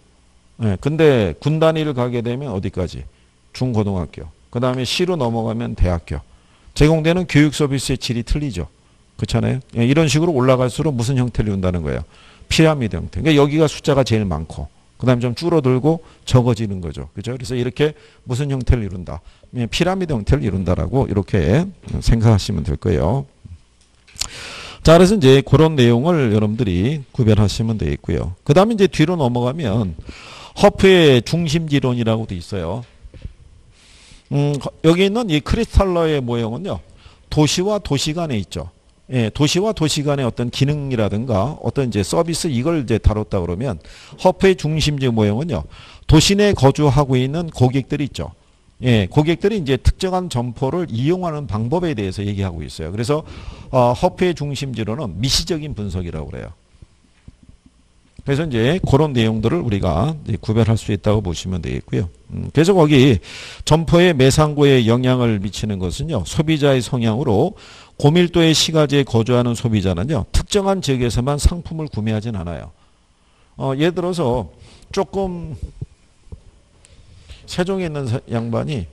예, 근데 군 단위를 가게 되면 어디까지? 중고등학교. 그 다음에 시로 넘어가면 대학교. 제공되는 교육 서비스의 질이 틀리죠. 그렇잖아요. 예, 이런 식으로 올라갈수록 무슨 형태를 이룬다는 거예요? 피라미드 형태. 그러니까 여기가 숫자가 제일 많고 그 다음에 좀 줄어들고 적어지는 거죠. 그죠? 그래서 이렇게 무슨 형태를 이룬다? 피라미드 형태를 이룬다라고 이렇게 생각하시면 될 거예요. 자, 그래서 이제 그런 내용을 여러분들이 구별하시면 되겠고요. 그 다음에 이제 뒤로 넘어가면 허프의 중심지론이라고 돼 있어요. 음, 여기 있는 이 크리스탈러의 모형은요, 도시와 도시 간에 있죠. 예, 도시와 도시 간의 어떤 기능이라든가 어떤 이제 서비스 이걸 이제 다뤘다 그러면 허프의 중심지 모형은요, 도시 내 거주하고 있는 고객들이 있죠. 예, 고객들이 이제 특정한 점포를 이용하는 방법에 대해서 얘기하고 있어요. 그래서 어, 허프의 중심지로는 미시적인 분석이라고 그래요. 그래서 이제 그런 내용들을 우리가 이제 구별할 수 있다고 보시면 되겠고요. 음, 그래서 거기 점포의 매상고에 영향을 미치는 것은요, 소비자의 성향으로 고밀도의 시가지에 거주하는 소비자는요, 특정한 지역에서만 상품을 구매하진 않아요. 어, 예를 들어서 조금 세종에 있는 양반이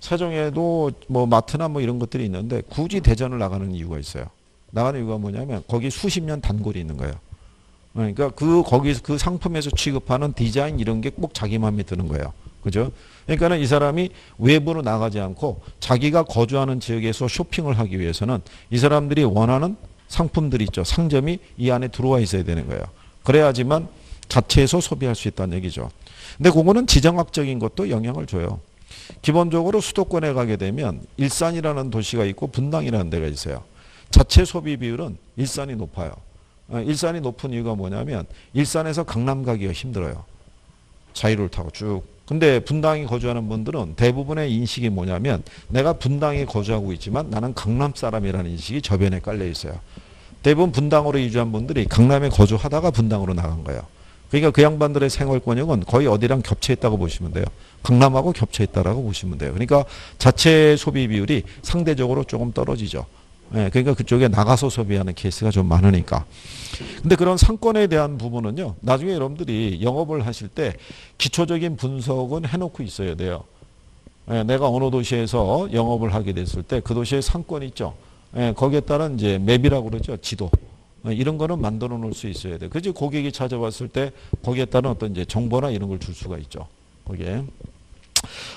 세종에도 뭐 마트나 뭐 이런 것들이 있는데 굳이 대전을 나가는 이유가 있어요. 나가는 이유가 뭐냐면 거기 수십 년 단골이 있는 거예요. 그러니까 그 거기서 그 상품에서 취급하는 디자인 이런 게 꼭 자기 마음에 드는 거예요. 그죠? 그러니까는 이 사람이 외부로 나가지 않고 자기가 거주하는 지역에서 쇼핑을 하기 위해서는 이 사람들이 원하는 상품들이 있죠. 상점이 이 안에 들어와 있어야 되는 거예요. 그래야지만 자체에서 소비할 수 있다는 얘기죠. 근데 그거는 지정학적인 것도 영향을 줘요. 기본적으로 수도권에 가게 되면 일산이라는 도시가 있고 분당이라는 데가 있어요. 자체 소비 비율은 일산이 높아요. 일산이 높은 이유가 뭐냐면 일산에서 강남 가기가 힘들어요. 자유를 타고 쭉. 근데 분당에 거주하는 분들은 대부분의 인식이 뭐냐면 내가 분당에 거주하고 있지만 나는 강남 사람이라는 인식이 저변에 깔려 있어요. 대부분 분당으로 이주한 분들이 강남에 거주하다가 분당으로 나간 거예요. 그러니까 그 양반들의 생활권역은 거의 어디랑 겹쳐있다고 보시면 돼요. 강남하고 겹쳐있다라고 보시면 돼요. 그러니까 자체 소비 비율이 상대적으로 조금 떨어지죠. 예, 그러니까 그쪽에 나가서 소비하는 케이스가 좀 많으니까. 근데 그런 상권에 대한 부분은요, 나중에 여러분들이 영업을 하실 때 기초적인 분석은 해놓고 있어야 돼요. 예, 내가 어느 도시에서 영업을 하게 됐을 때 그 도시의 상권이 있죠. 예, 거기에 따른 이제 맵이라고 그러죠. 지도. 이런 거는 만들어 놓을 수 있어야 돼. 그지? 고객이 찾아왔을 때 거기에 따른 어떤 이제 정보나 이런 걸 줄 수가 있죠. 거기에.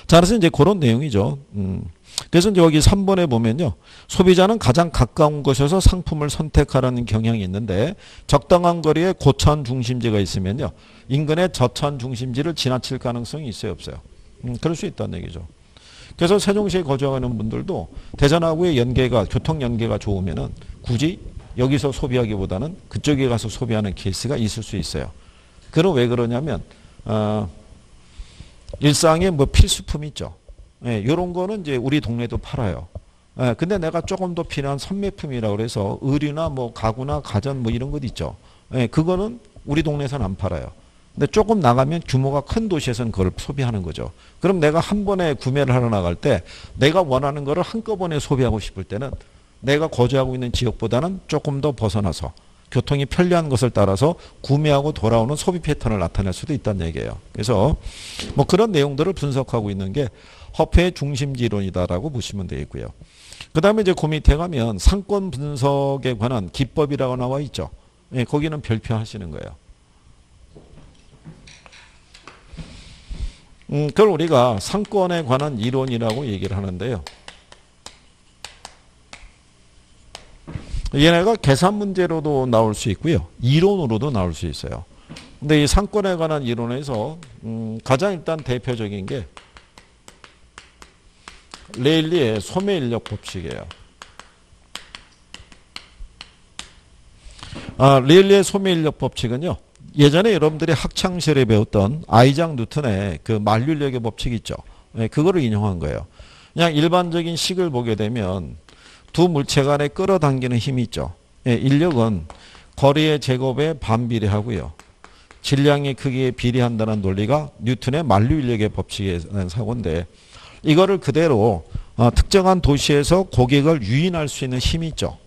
자, 그래서 이제 그런 내용이죠. 음. 그래서 이제 여기 삼 번에 보면요. 소비자는 가장 가까운 곳에서 상품을 선택하라는 경향이 있는데 적당한 거리에 고천 중심지가 있으면요. 인근의 저천 중심지를 지나칠 가능성이 있어요, 없어요? 음, 그럴 수 있다는 얘기죠. 그래서 세종시에 거주하는 분들도 대전하고의 연계가, 교통 연계가 좋으면은 굳이 여기서 소비하기보다는 그쪽에 가서 소비하는 케이스가 있을 수 있어요. 그럼 왜 그러냐면 어, 일상의 뭐 필수품 있죠. 예, 이런 거는 이제 우리 동네도 팔아요. 예, 근데 내가 조금 더 필요한 선매품이라고 해서 의류나 뭐 가구나 가전 뭐 이런 것 있죠. 예, 그거는 우리 동네에서는 안 팔아요. 근데 조금 나가면 규모가 큰 도시에서는 그걸 소비하는 거죠. 그럼 내가 한 번에 구매를 하러 나갈 때 내가 원하는 거를 한꺼번에 소비하고 싶을 때는 내가 거주하고 있는 지역보다는 조금 더 벗어나서 교통이 편리한 것을 따라서 구매하고 돌아오는 소비 패턴을 나타낼 수도 있다는 얘기예요. 그래서 뭐 그런 내용들을 분석하고 있는 게 허프의 중심지론이다라고 보시면 되겠고요. 그 다음에 이제 그 밑에 가면 상권 분석에 관한 기법이라고 나와 있죠. 예, 거기는 별표하시는 거예요. 음, 그걸 우리가 상권에 관한 이론이라고 얘기를 하는데요. 얘네가 계산 문제로도 나올 수 있고요. 이론으로도 나올 수 있어요. 근데 이 상권에 관한 이론에서 음, 가장 일단 대표적인 게 레일리의 소매인력 법칙이에요. 아, 레일리의 소매인력 법칙은요. 예전에 여러분들이 학창시절에 배웠던 아이작 뉴턴의 그 만류력의 법칙 있죠. 네, 그거를 인용한 거예요. 그냥 일반적인 식을 보게 되면 두 물체 간에 끌어당기는 힘이 있죠. 예, 인력은 거리의 제곱에 반비례하고요. 질량의 크기에 비례한다는 논리가 뉴턴의 만류인력의 법칙에 의한 사고인데 이거를 그대로 어, 특정한 도시에서 고객을 유인할 수 있는 힘이 있죠.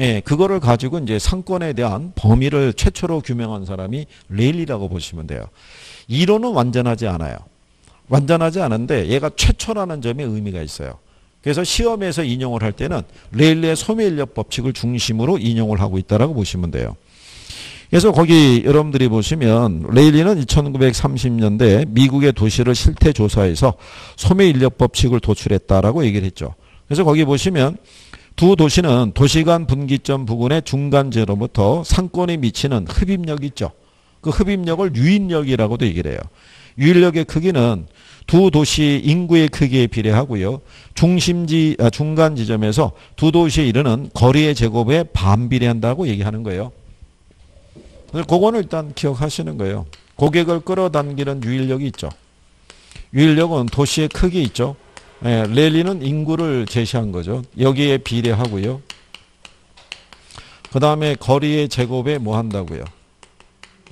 예, 그거를 가지고 이제 상권에 대한 범위를 최초로 규명한 사람이 레일리라고 보시면 돼요. 이론은 완전하지 않아요. 완전하지 않은데 얘가 최초라는 점에 의미가 있어요. 그래서 시험에서 인용을 할 때는 레일리의 소매인력 법칙을 중심으로 인용을 하고 있다라고 보시면 돼요. 그래서 거기 여러분들이 보시면 레일리는 천구백삼십 년대 미국의 도시를 실태 조사해서 소매인력 법칙을 도출했다라고 얘기를 했죠. 그래서 거기 보시면 두 도시는 도시 간 분기점 부근의 중간재로부터 상권에 미치는 흡입력이 있죠. 그 흡입력을 유인력이라고도 얘기를 해요. 유인력의 크기는 두 도시 인구의 크기에 비례하고요. 중심지, 아, 중간 지점에서 두 도시에 이르는 거리의 제곱에 반비례한다고 얘기하는 거예요. 그래서 그거는 일단 기억하시는 거예요. 고객을 끌어당기는 유인력이 있죠. 유인력은 도시의 크기 있죠. 예, 레일리는 인구를 제시한 거죠. 여기에 비례하고요. 그 다음에 거리의 제곱에 뭐 한다고요?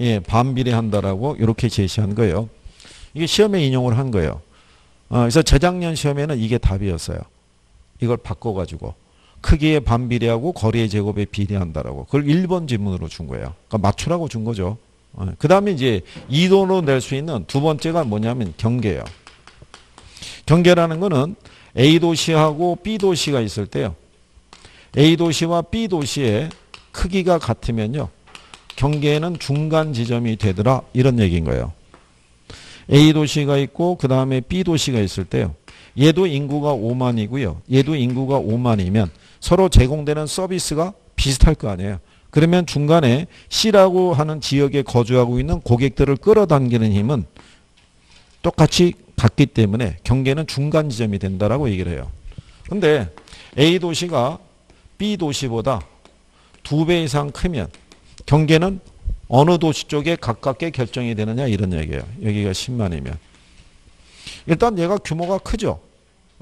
예, 반비례한다라고 이렇게 제시한 거예요. 이게 시험에 인용을 한 거예요. 어, 그래서 재작년 시험에는 이게 답이었어요. 이걸 바꿔가지고 크기에 반비례하고 거리의 제곱에 비례한다라고 그걸 일 번 지문으로 준 거예요. 그러니까 맞추라고 준 거죠. 어, 그 다음에 이제 이론으로 낼 수 있는 두 번째가 뭐냐면 경계예요. 경계라는 거는 A도시하고 B도시가 있을 때요. A도시와 B도시의 크기가 같으면요. 경계에는 중간 지점이 되더라. 이런 얘기인 거예요. A도시가 있고 그 다음에 B도시가 있을 때요. 얘도 인구가 오만이고요. 얘도 인구가 오만이면 서로 제공되는 서비스가 비슷할 거 아니에요. 그러면 중간에 C라고 하는 지역에 거주하고 있는 고객들을 끌어당기는 힘은 똑같이 같기 때문에 경계는 중간 지점이 된다라고 얘기를 해요. 근데 A도시가 B도시보다 두 배 이상 크면 경계는 어느 도시 쪽에 가깝게 결정이 되느냐 이런 얘기예요. 여기가 십만이면. 일단 얘가 규모가 크죠.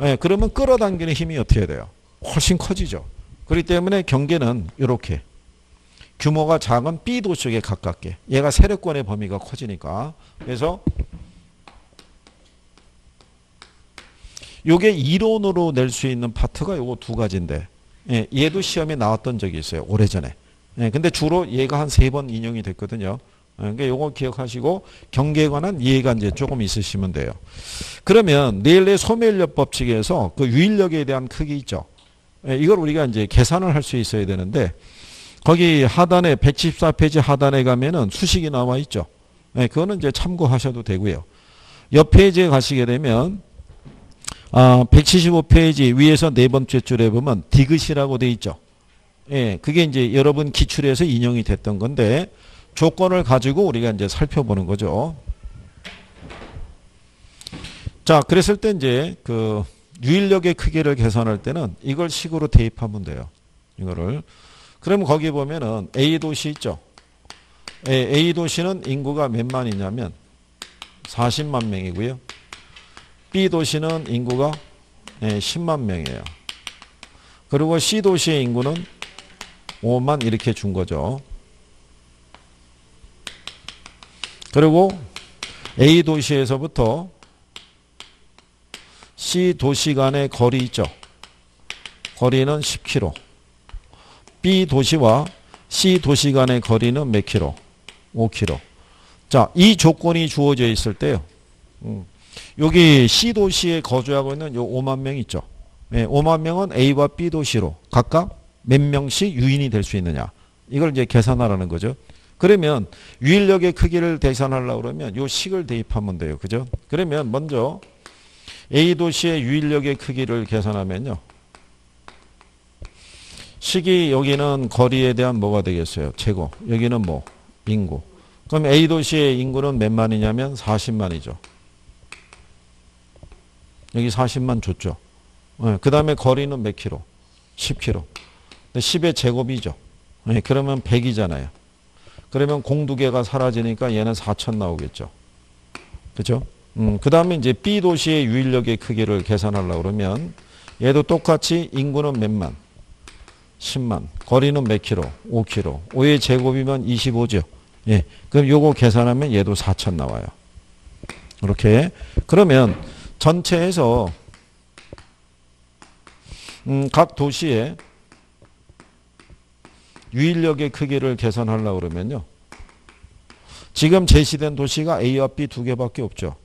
예, 그러면 끌어당기는 힘이 어떻게 돼요? 훨씬 커지죠. 그렇기 때문에 경계는 이렇게 규모가 작은 B도시 쪽에 가깝게. 얘가 세력권의 범위가 커지니까. 그래서 요게 이론으로 낼 수 있는 파트가 요거 두 가지인데 예, 얘도 시험에 나왔던 적이 있어요. 오래전에. 예, 근데 주로 얘가 한 세 번 인용이 됐거든요. 예, 그러니까 요거 기억하시고 경계에 관한 이해가 이제 조금 있으시면 돼요. 그러면 레일리의 소매인력 법칙에서 그 유인력에 대한 크기 있죠. 예, 이걸 우리가 이제 계산을 할 수 있어야 되는데 거기 하단에 백십사 페이지 하단에 가면은 수식이 나와 있죠. 예, 그거는 이제 참고하셔도 되고요. 옆 페이지에 가시게 되면 아, 백칠십오 페이지 위에서 네 번째 줄에 보면 디귿이라고 돼 있죠. 예, 그게 이제 여러분 기출에서 인용이 됐던 건데 조건을 가지고 우리가 이제 살펴보는 거죠. 자, 그랬을 때 이제 그 유인력의 크기를 계산할 때는 이걸 식으로 대입하면 돼요. 이거를. 그럼 거기 보면은 A 도시 있죠. 예, A 도시는 인구가 몇만이냐면 사십만 명이고요. B도시는 인구가 십만 명이에요. 그리고 C도시의 인구는 오만 이렇게 준 거죠. 그리고 A도시에서부터 C도시 간의 거리 있죠. 거리는 십 킬로미터. B도시와 C도시 간의 거리는 몇 킬로? 오 킬로미터. 자, 이 조건이 주어져 있을 때요. 음. 여기 C도시에 거주하고 있는 요 오만 명 있죠. 예, 오만 명은 A와 B도시로 각각 몇 명씩 유인이 될 수 있느냐. 이걸 이제 계산하라는 거죠. 그러면 유인력의 크기를 계산하려고 그러면 요 식을 대입하면 돼요. 그죠? 그러면 먼저 A도시의 유인력의 크기를 계산하면요. 식이 여기는 거리에 대한 뭐가 되겠어요? 제곱. 여기는 뭐? 인구. 그럼 A도시의 인구는 몇만이냐면 사십만이죠. 여기 사십만 줬죠. 예, 그 다음에 거리는 몇 킬로? 십 킬로미터. 십의 제곱이죠. 예, 그러면 백이잖아요. 그러면 공두개가 사라지니까 얘는 사천 나오겠죠. 그죠? 음, 그 다음에 이제 B도시의 유인력의 크기를 계산하려고 그러면 얘도 똑같이 인구는 몇만? 십만. 거리는 몇 킬로? 오 킬로미터. 오의 제곱이면 이십오죠. 예, 그럼 요거 계산하면 얘도 사천 나와요. 이렇게. 그러면 전체에서 음, 각 도시의 유인력의 크기를 계산하려고 그러면요. 지금 제시된 도시가 A와 B 두 개밖에 없죠.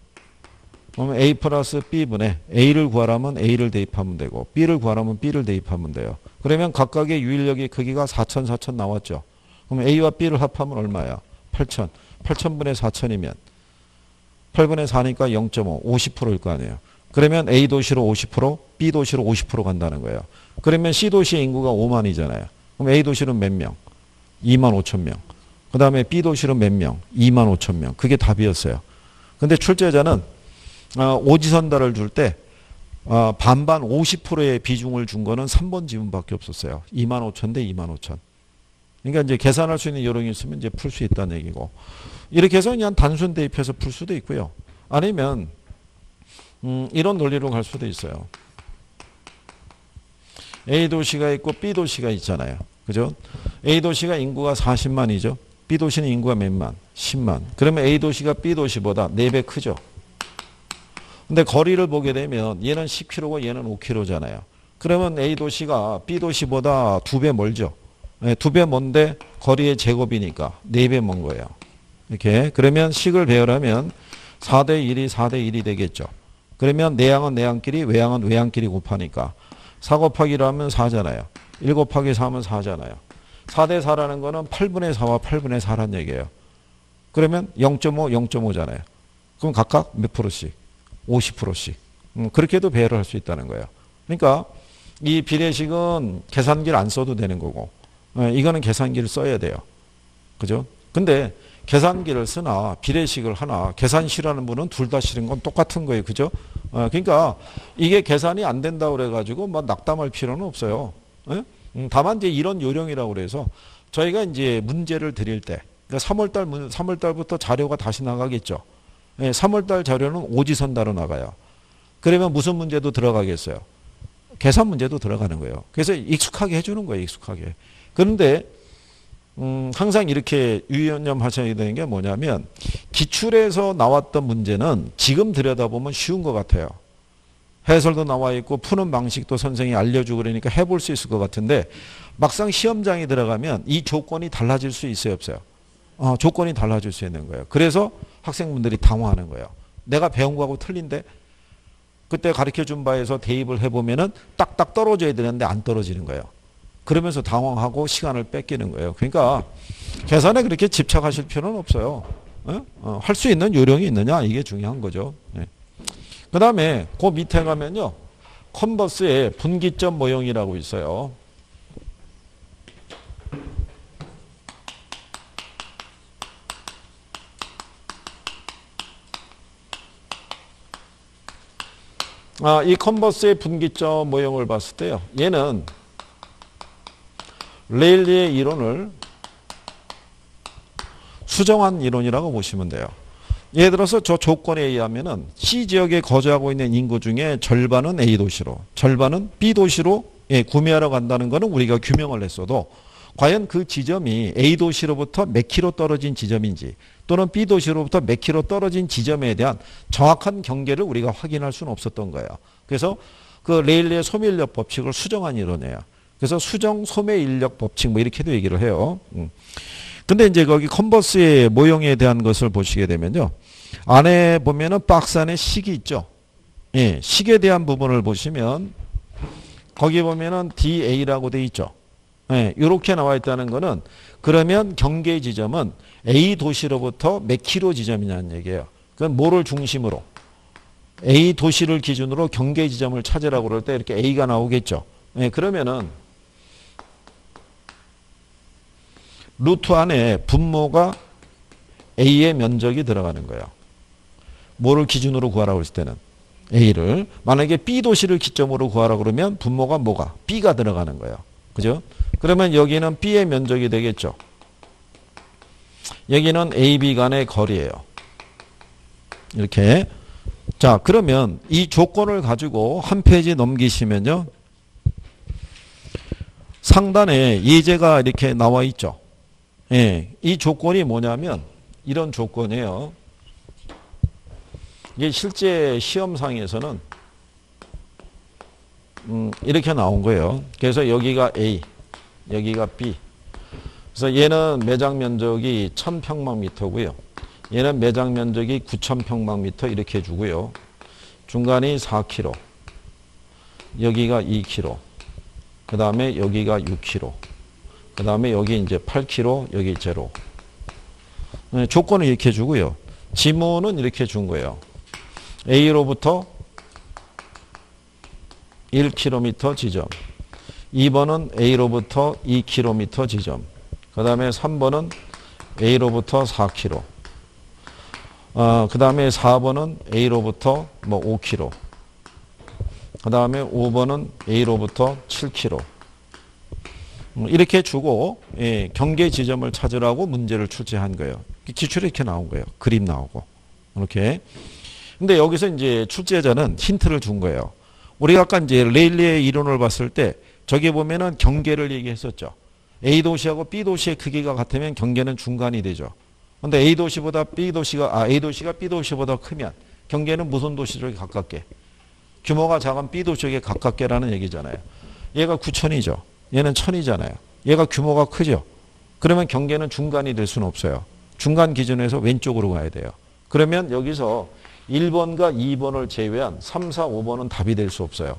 그럼 A 플러스 B분의 A를 구하라면 A를 대입하면 되고 B를 구하라면 B를 대입하면 돼요. 그러면 각각의 유인력의 크기가 사천, 사천 나왔죠. 그럼 A와 B를 합하면 얼마야? 팔천. 팔천분의 사천이면 팔분의 사니까 영 점 오. 오십 퍼센트일 거 아니에요. 그러면 A 도시로 오십 퍼센트, B 도시로 오십 퍼센트 간다는 거예요. 그러면 C 도시의 인구가 오만이잖아요. 그럼 A 도시는 몇 명? 이만 오천 명. 그 다음에 B 도시는 몇 명? 이만 오천 명. 그게 답이었어요. 근데 출제자는 오지선다를 줄 때 반반 오십 퍼센트의 비중을 준 거는 삼 번 지문밖에 없었어요. 이만 오천 대 이만 오천. 그러니까 이제 계산할 수 있는 요령이 있으면 이제 풀 수 있다는 얘기고. 이렇게 해서 그냥 단순 대입해서 풀 수도 있고요. 아니면 음, 이런 논리로 갈 수도 있어요. A 도시가 있고 B 도시가 있잖아요. 그죠? A 도시가 인구가 사십만이죠. B 도시는 인구가 몇만? 십만. 그러면 A 도시가 B 도시보다 네 배 크죠. 근데 거리를 보게 되면 얘는 십 킬로미터고 얘는 오 킬로미터잖아요. 그러면 A 도시가 B 도시보다 두 배 멀죠. 네, 두 배 먼데 거리의 제곱이니까 네 배 먼 거예요. 이렇게. 그러면 식을 배열하면 사 대 일이 사 대 일이 되겠죠. 그러면 내항은 내항끼리, 외항은 외항끼리 곱하니까 사 곱하기로 하면 사잖아요. 일 곱하기 사면 사잖아요. 사 대 사라는 거는 팔분의 사와 팔분의 사란 얘기예요. 그러면 영 점 오, 영 점 오잖아요. 그럼 각각 몇 프로씩? 오십 퍼센트씩. 음, 그렇게도 배열을 할 수 있다는 거예요. 그러니까 이 비례식은 계산기를 안 써도 되는 거고, 예, 이거는 계산기를 써야 돼요. 그죠? 근데 계산기를 쓰나 비례식을 하나 계산 싫어하는 분은 둘 다 싫은 건 똑같은 거예요. 그죠? 어, 그러니까 이게 계산이 안 된다고 그래가지고 막 낙담할 필요는 없어요. 예? 음, 다만 이제 이런 요령이라고 그래서 저희가 이제 문제를 드릴 때, 그러니까 삼월달, 삼월달부터 자료가 다시 나가겠죠. 예, 삼월달 자료는 오지선다로 나가요. 그러면 무슨 문제도 들어가겠어요? 계산 문제도 들어가는 거예요. 그래서 익숙하게 해주는 거예요. 익숙하게. 그런데 음, 항상 이렇게 유념하셔야 되는 게 뭐냐면 기출에서 나왔던 문제는 지금 들여다보면 쉬운 것 같아요. 해설도 나와 있고 푸는 방식도 선생님이 알려주고 그러니까 해볼 수 있을 것 같은데 막상 시험장에 들어가면 이 조건이 달라질 수 있어요? 없어요? 어, 조건이 달라질 수 있는 거예요. 그래서 학생분들이 당황하는 거예요. 내가 배운 거하고 틀린데? 그때 가르쳐준 바에서 대입을 해보면은 딱딱 떨어져야 되는데 안 떨어지는 거예요. 그러면서 당황하고 시간을 뺏기는 거예요. 그러니까 계산에 그렇게 집착하실 필요는 없어요. 어, 할 수 있는 요령이 있느냐 이게 중요한 거죠. 예. 그 다음에 그 밑에 가면요. 컨버스의 분기점 모형이라고 있어요. 아, 이 컨버스의 분기점 모형을 봤을 때요. 얘는 레일리의 이론을 수정한 이론이라고 보시면 돼요. 예를 들어서 저 조건에 의하면은 C지역에 거주하고 있는 인구 중에 절반은 A도시로 절반은 B도시로 예, 구매하러 간다는 거는 우리가 규명을 했어도 과연 그 지점이 A도시로부터 몇 킬로 떨어진 지점인지 또는 B도시로부터 몇 킬로 떨어진 지점에 대한 정확한 경계를 우리가 확인할 수는 없었던 거예요. 그래서 그 레일리의 소멸력 법칙을 수정한 이론이에요. 그래서 수정 소매 인력 법칙 뭐 이렇게도 얘기를 해요. 음. 근데 이제 거기 컨버스의 모형에 대한 것을 보시게 되면요. 안에 보면은 박스 안에 식이 있죠. 예, 식에 대한 부분을 보시면 거기 보면은 디에이라고 돼 있죠. 예, 이렇게 나와 있다는 거는 그러면 경계 지점은 A 도시로부터 몇 킬로 지점이냐는 얘기예요. 그건 뭐를 중심으로 A 도시를 기준으로 경계 지점을 찾으라고 그럴 때 이렇게 A가 나오겠죠. 예, 그러면은 루트 안에 분모가 A의 면적이 들어가는 거예요. 뭐를 기준으로 구하라고 했을 때는 A를. 만약에 B 도시를 기점으로 구하라고 그러면 분모가 뭐가? B가 들어가는 거예요. 그죠? 그러면 여기는 B의 면적이 되겠죠. 여기는 A, B 간의 거리예요. 이렇게. 자, 그러면 이 조건을 가지고 한 페이지 넘기시면요. 상단에 예제가 이렇게 나와 있죠. 예, 이 조건이 뭐냐면 이런 조건이에요. 이게 실제 시험상에서는 음, 이렇게 나온 거예요. 그래서 여기가 A, 여기가 B. 그래서 얘는 매장 면적이 천 평방미터고요. 얘는 매장 면적이 구천 평방미터 이렇게 해주고요. 중간이 사 킬로미터. 여기가 이 킬로미터. 그 다음에 여기가 육 킬로미터. 그 그 다음에 여기 이제 팔 킬로그램, 여기 제로. 조건을 이렇게 주고요. 지문은 이렇게 준 거예요. A로부터 일 킬로미터 지점. 이 번은 A로부터 이 킬로미터 지점. 그 다음에 삼 번은 A로부터 사 킬로미터. 어, 그 다음에 사 번은 A로부터 뭐 오 킬로미터. 그 다음에 오 번은 A로부터 칠 킬로미터. 이렇게 주고, 예, 경계 지점을 찾으라고 문제를 출제한 거예요. 기출이 이렇게 나온 거예요. 그림 나오고. 이렇게. 근데 여기서 이제 출제자는 힌트를 준 거예요. 우리가 아까 이제 레일리의 이론을 봤을 때 저기 보면은 경계를 얘기했었죠. A 도시하고 B 도시의 크기가 같으면 경계는 중간이 되죠. 근데 A 도시보다 B 도시가, 아, A 도시가 B 도시보다 크면 경계는 무슨 도시 쪽에 가깝게? 규모가 작은 B 도시 쪽에 가깝게라는 얘기잖아요. 얘가 구천이죠. 얘는 천이잖아요. 얘가 규모가 크죠. 그러면 경계는 중간이 될 수는 없어요. 중간 기준에서 왼쪽으로 가야 돼요. 그러면 여기서 일 번과 이 번을 제외한 삼, 사, 오 번은 답이 될 수 없어요.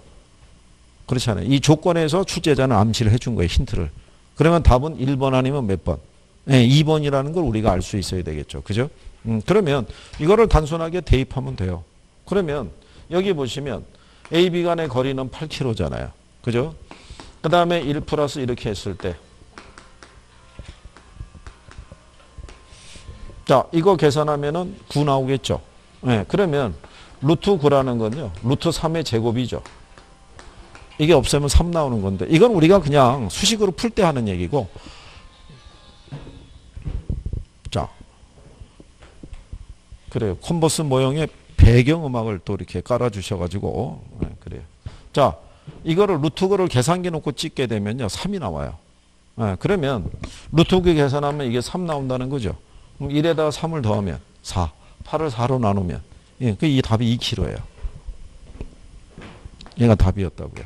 그렇지 않아요. 이 조건에서 출제자는 암시를 해준 거예요. 힌트를. 그러면 답은 일 번 아니면 몇 번? 네, 이 번이라는 걸 우리가 알 수 있어야 되겠죠. 그죠? 음, 그러면 이거를 단순하게 대입하면 돼요. 그러면 여기 보시면 A, B 간의 거리는 팔 킬로미터잖아요. 그죠? 그 다음에 일 플러스 이렇게 했을 때. 자, 이거 계산하면은 구 나오겠죠. 네, 그러면 루트 구라는 건요. 루트 삼의 제곱이죠. 이게 없애면 삼 나오는 건데. 이건 우리가 그냥 수식으로 풀 때 하는 얘기고. 자. 그래요. 컨버스 모형의 배경음악을 또 이렇게 깔아주셔가지고. 네, 그래요. 자. 이거를 루트구를 계산기 놓고 찍게 되면요. 삼이 나와요. 예, 그러면 루트구 계산하면 이게 삼 나온다는 거죠. 그럼 일에다가 삼을 더하면 사, 팔을 사로 나누면 예, 그 이 답이 이 킬로그램예요. 얘가 답이었다고요.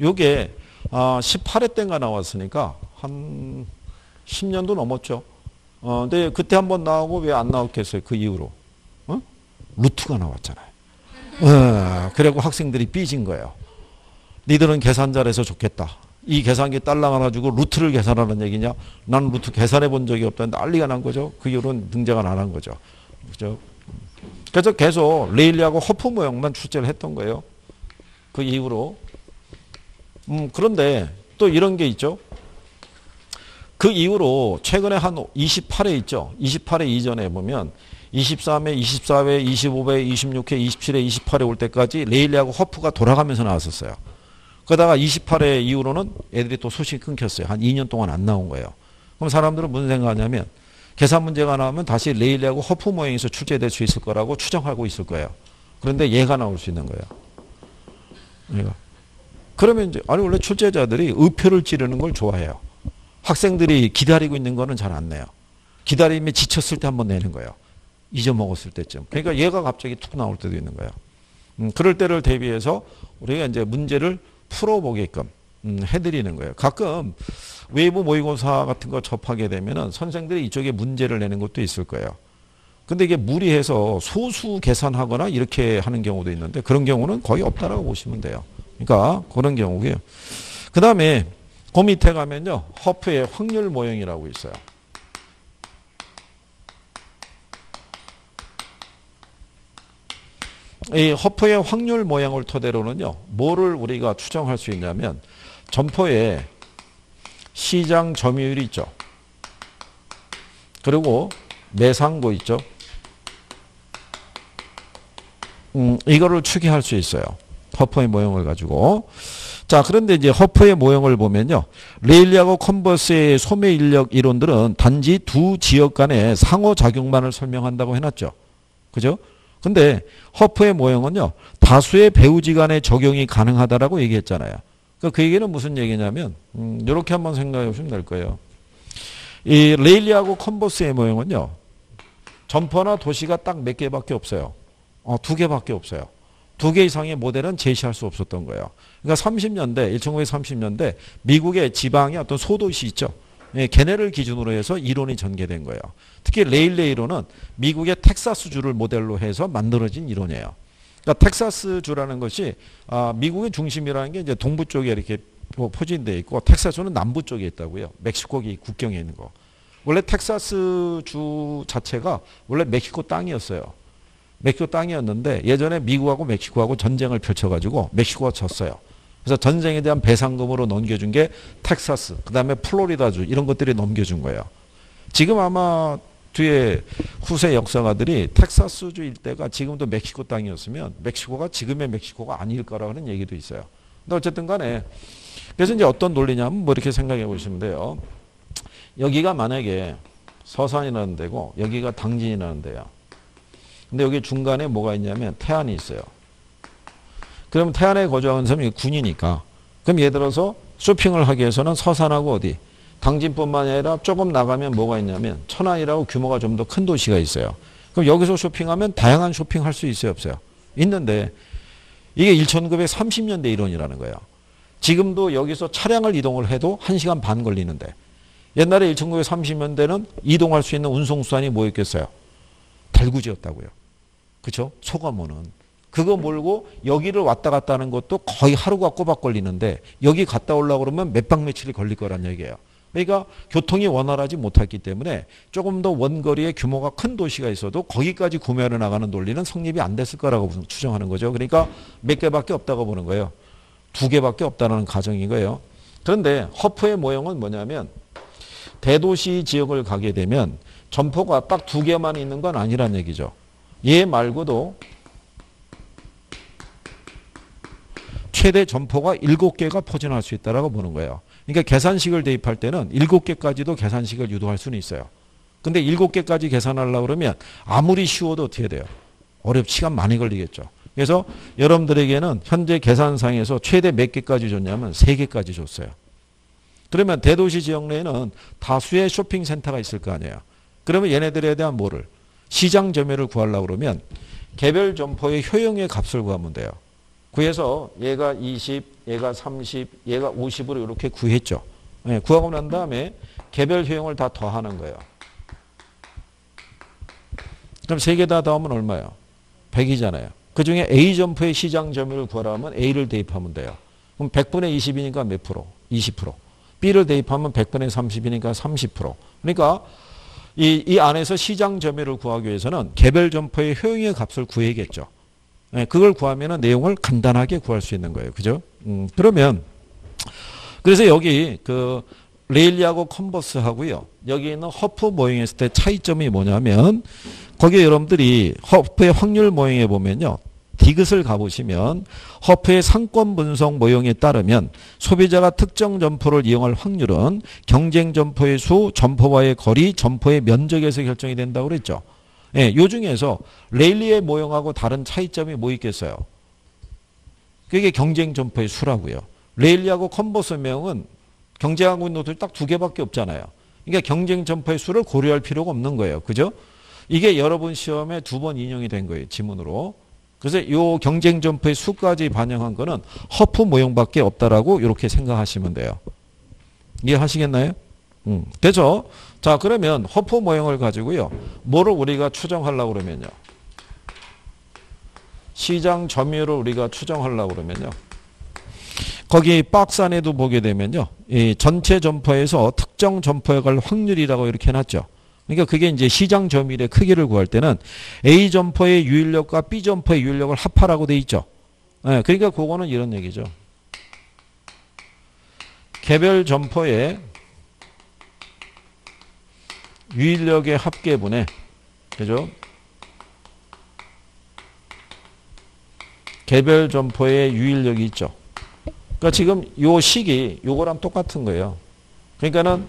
요게 아, 십팔 회 땐가 나왔으니까 한 십 년도 넘었죠. 어, 근데 그때 한번 나오고 왜 안 나왔겠어요? 그 이후로. 어? 루트가 나왔잖아요. 예, 그리고 학생들이 삐진 거예요. 니들은 계산 잘해서 좋겠다. 이 계산기 딸랑 안아주고 루트를 계산하는 얘기냐? 난 루트 계산해 본 적이 없다. 난리가 난 거죠. 그 이유는 등장을 안 한 거죠. 그죠? 그래서 계속 레일리하고 허프 모형만 출제를 했던 거예요. 그 이후로. 음, 그런데 또 이런 게 있죠. 그 이후로 최근에 한 이십팔 회 있죠. 이십팔 회 이전에 보면 이십삼 회, 이십사 회, 이십오 회, 이십육 회, 이십칠 회, 이십팔 회 올 때까지 레일리하고 허프가 돌아가면서 나왔었어요. 그러다가 이십팔 회 이후로는 애들이 또 소식이 끊겼어요. 한 이 년 동안 안 나온 거예요. 그럼 사람들은 무슨 생각하냐면 계산 문제가 나오면 다시 레일리하고 허프 모형에서 출제될 수 있을 거라고 추정하고 있을 거예요. 그런데 얘가 나올 수 있는 거예요. 얘가. 그러면 이제 아니 원래 출제자들이 의표를 찌르는 걸 좋아해요. 학생들이 기다리고 있는 거는 잘 안 내요. 기다림에 지쳤을 때 한번 내는 거예요. 잊어먹었을 때쯤. 그러니까 얘가 갑자기 툭 나올 때도 있는 거예요. 음, 그럴 때를 대비해서 우리가 이제 문제를 풀어보게끔 음, 해드리는 거예요. 가끔 외부 모의고사 같은 거 접하게 되면은 선생들이 이쪽에 문제를 내는 것도 있을 거예요. 근데 이게 무리해서 소수 계산하거나 이렇게 하는 경우도 있는데 그런 경우는 거의 없다라고 보시면 돼요. 그러니까 그런 경우고요. 그 다음에 그 밑에 가면요. 허프의 확률 모형이라고 있어요. 이 허프의 확률 모양을 토대로는요. 뭐를 우리가 추정할 수 있냐면 점포의 시장 점유율이 있죠. 그리고 매상고 있죠. 음, 이거를 추계할 수 있어요. 허프의 모형을 가지고. 자, 그런데 이제 허프의 모형을 보면요. 레일리하고 컨버스의 소매 인력 이론들은 단지 두 지역 간의 상호작용만을 설명한다고 해놨죠. 그죠? 근데 허프의 모형은요. 다수의 배우지 간의 적용이 가능하다라고 얘기했잖아요. 그러니까 그 얘기는 무슨 얘기냐면 음, 이렇게 한번 생각해 보시면 될 거예요. 이 레일리하고 컨버스의 모형은요. 점포나 도시가 딱 몇 개밖에 없어요. 어, 두 개밖에 없어요. 두 개 이상의 모델은 제시할 수 없었던 거예요. 그러니까 삼십 년대, 천구백삼십 년대 미국의 지방의 어떤 소도시 있죠. 예, 걔네를 기준으로 해서 이론이 전개된 거예요. 특히 레일리 이론은 미국의 텍사스주를 모델로 해서 만들어진 이론이에요. 그러니까 텍사스주라는 것이 아, 미국의 중심이라는 게 이제 동부 쪽에 이렇게 뭐 포진되어 있고 텍사스는 남부 쪽에 있다고요. 멕시코기 국경에 있는 거. 원래 텍사스 주 자체가 원래 멕시코 땅이었어요. 멕시코 땅이었는데 예전에 미국하고 멕시코하고 전쟁을 펼쳐가지고 멕시코가 졌어요. 그래서 전쟁에 대한 배상금으로 넘겨준 게 텍사스, 그 다음에 플로리다주 이런 것들이 넘겨준 거예요. 지금 아마 뒤에 후세 역사가들이 텍사스주 일대가 지금도 멕시코 땅이었으면 멕시코가 지금의 멕시코가 아닐 거라는 얘기도 있어요. 근데 어쨌든 간에 그래서 이제 어떤 논리냐면 뭐 이렇게 생각해 보시면 돼요. 여기가 만약에 서산이라는 데고 여기가 당진이라는 데야. 근데 여기 중간에 뭐가 있냐면 태안이 있어요. 그럼 태안에 거주하는 사람이 군이니까. 그럼 예를 들어서 쇼핑을 하기 위해서는 서산하고 어디? 당진뿐만 아니라 조금 나가면 뭐가 있냐면 천안이라고 규모가 좀 더 큰 도시가 있어요. 그럼 여기서 쇼핑하면 다양한 쇼핑할 수 있어요? 없어요? 있는데 이게 천구백삼십 년대 이론이라는 거예요. 지금도 여기서 차량을 이동을 해도 한 시간 반 걸리는데 옛날에 천구백삼십 년대는 이동할 수 있는 운송수단이 뭐였겠어요? 달구지였다고요. 그렇죠? 소가모는. 그거 몰고 여기를 왔다 갔다 하는 것도 거의 하루가 꼬박 걸리는데 여기 갔다 오려고 그러면 몇 박 며칠이 걸릴 거란 얘기예요. 그러니까 교통이 원활하지 못했기 때문에 조금 더 원거리의 규모가 큰 도시가 있어도 거기까지 구매하러 나가는 논리는 성립이 안 됐을 거라고 추정하는 거죠. 그러니까 몇 개밖에 없다고 보는 거예요. 두 개밖에 없다는 가정인 거예요. 그런데 허프의 모형은 뭐냐면 대도시 지역을 가게 되면 점포가 딱 두 개만 있는 건 아니란 얘기죠. 얘 말고도 최대 점포가 일곱 개가 포진할 수 있다라고 보는 거예요. 그러니까 계산식을 대입할 때는 일곱 개까지도 계산식을 유도할 수는 있어요. 근데 일곱 개까지 계산하려고 그러면 아무리 쉬워도 어떻게 돼요? 어렵 시간 많이 걸리겠죠. 그래서 여러분들에게는 현재 계산상에서 최대 몇 개까지 줬냐면 세 개까지 줬어요. 그러면 대도시 지역 내에는 다수의 쇼핑센터가 있을 거 아니에요. 그러면 얘네들에 대한 뭐를? 시장 점유를 구하려고 그러면 개별 점포의 효용의 값을 구하면 돼요. 구해서 얘가 이십, 얘가 삼십, 얘가 오십으로 이렇게 구했죠. 예, 구하고 난 다음에 개별 효용을 다 더하는 거예요. 그럼 세 개 다 더하면 얼마예요? 백이잖아요. 그중에 A점포의 시장 점유율을 구하라면 A를 대입하면 돼요. 그럼 백분의 이십이니까 몇 프로? 이십 퍼센트. B를 대입하면 백분의 삼십이니까 삼십 퍼센트. 그러니까 이, 이 안에서 시장 점유율을 구하기 위해서는 개별 점포의 효용의 값을 구해야겠죠. 예, 그걸 구하면은 내용을 간단하게 구할 수 있는 거예요. 그죠? 음, 그러면, 그래서 여기, 그, 레일리하고 컨버스하고요. 여기 있는 허프 모형했을 때 차이점이 뭐냐면, 거기에 여러분들이 허프의 확률 모형에 보면요. 디귿을 가보시면, 허프의 상권 분석 모형에 따르면, 소비자가 특정 점포를 이용할 확률은 경쟁 점포의 수, 점포와의 거리, 점포의 면적에서 결정이 된다고 그랬죠. 예, 요 중에서 레일리의 모형하고 다른 차이점이 뭐 있겠어요? 그게 경쟁 점포의 수라고요. 레일리하고 컨버스 모형은 경쟁하고 있는 것들이 딱 두 개밖에 없잖아요. 그러니까 경쟁 점포의 수를 고려할 필요가 없는 거예요. 그죠? 이게 여러분 시험에 두 번 인용이 된 거예요. 지문으로. 그래서 요 경쟁 점포의 수까지 반영한 거는 허프 모형밖에 없다라고 이렇게 생각하시면 돼요. 이해하시겠나요? 음, 그래서 자 그러면 허프 모형을 가지고요. 뭐를 우리가 추정하려고 그러면요. 시장 점유율을 우리가 추정하려고 그러면요. 거기 박스 안에도 보게 되면요. 이 전체 점포에서 특정 점포에 갈 확률이라고 이렇게 해놨죠. 그러니까 그게 이제 시장 점유율의 크기를 구할 때는 A 점포의 유일력과 B 점포의 유일력을 합하라고 돼 있죠. 네, 그러니까 그거는 이런 얘기죠. 개별 점포의 유인력의 합계분의 그죠? 개별 점포의 유인력이 있죠. 그러니까 지금 요 식이 요거랑 똑같은 거예요. 그러니까는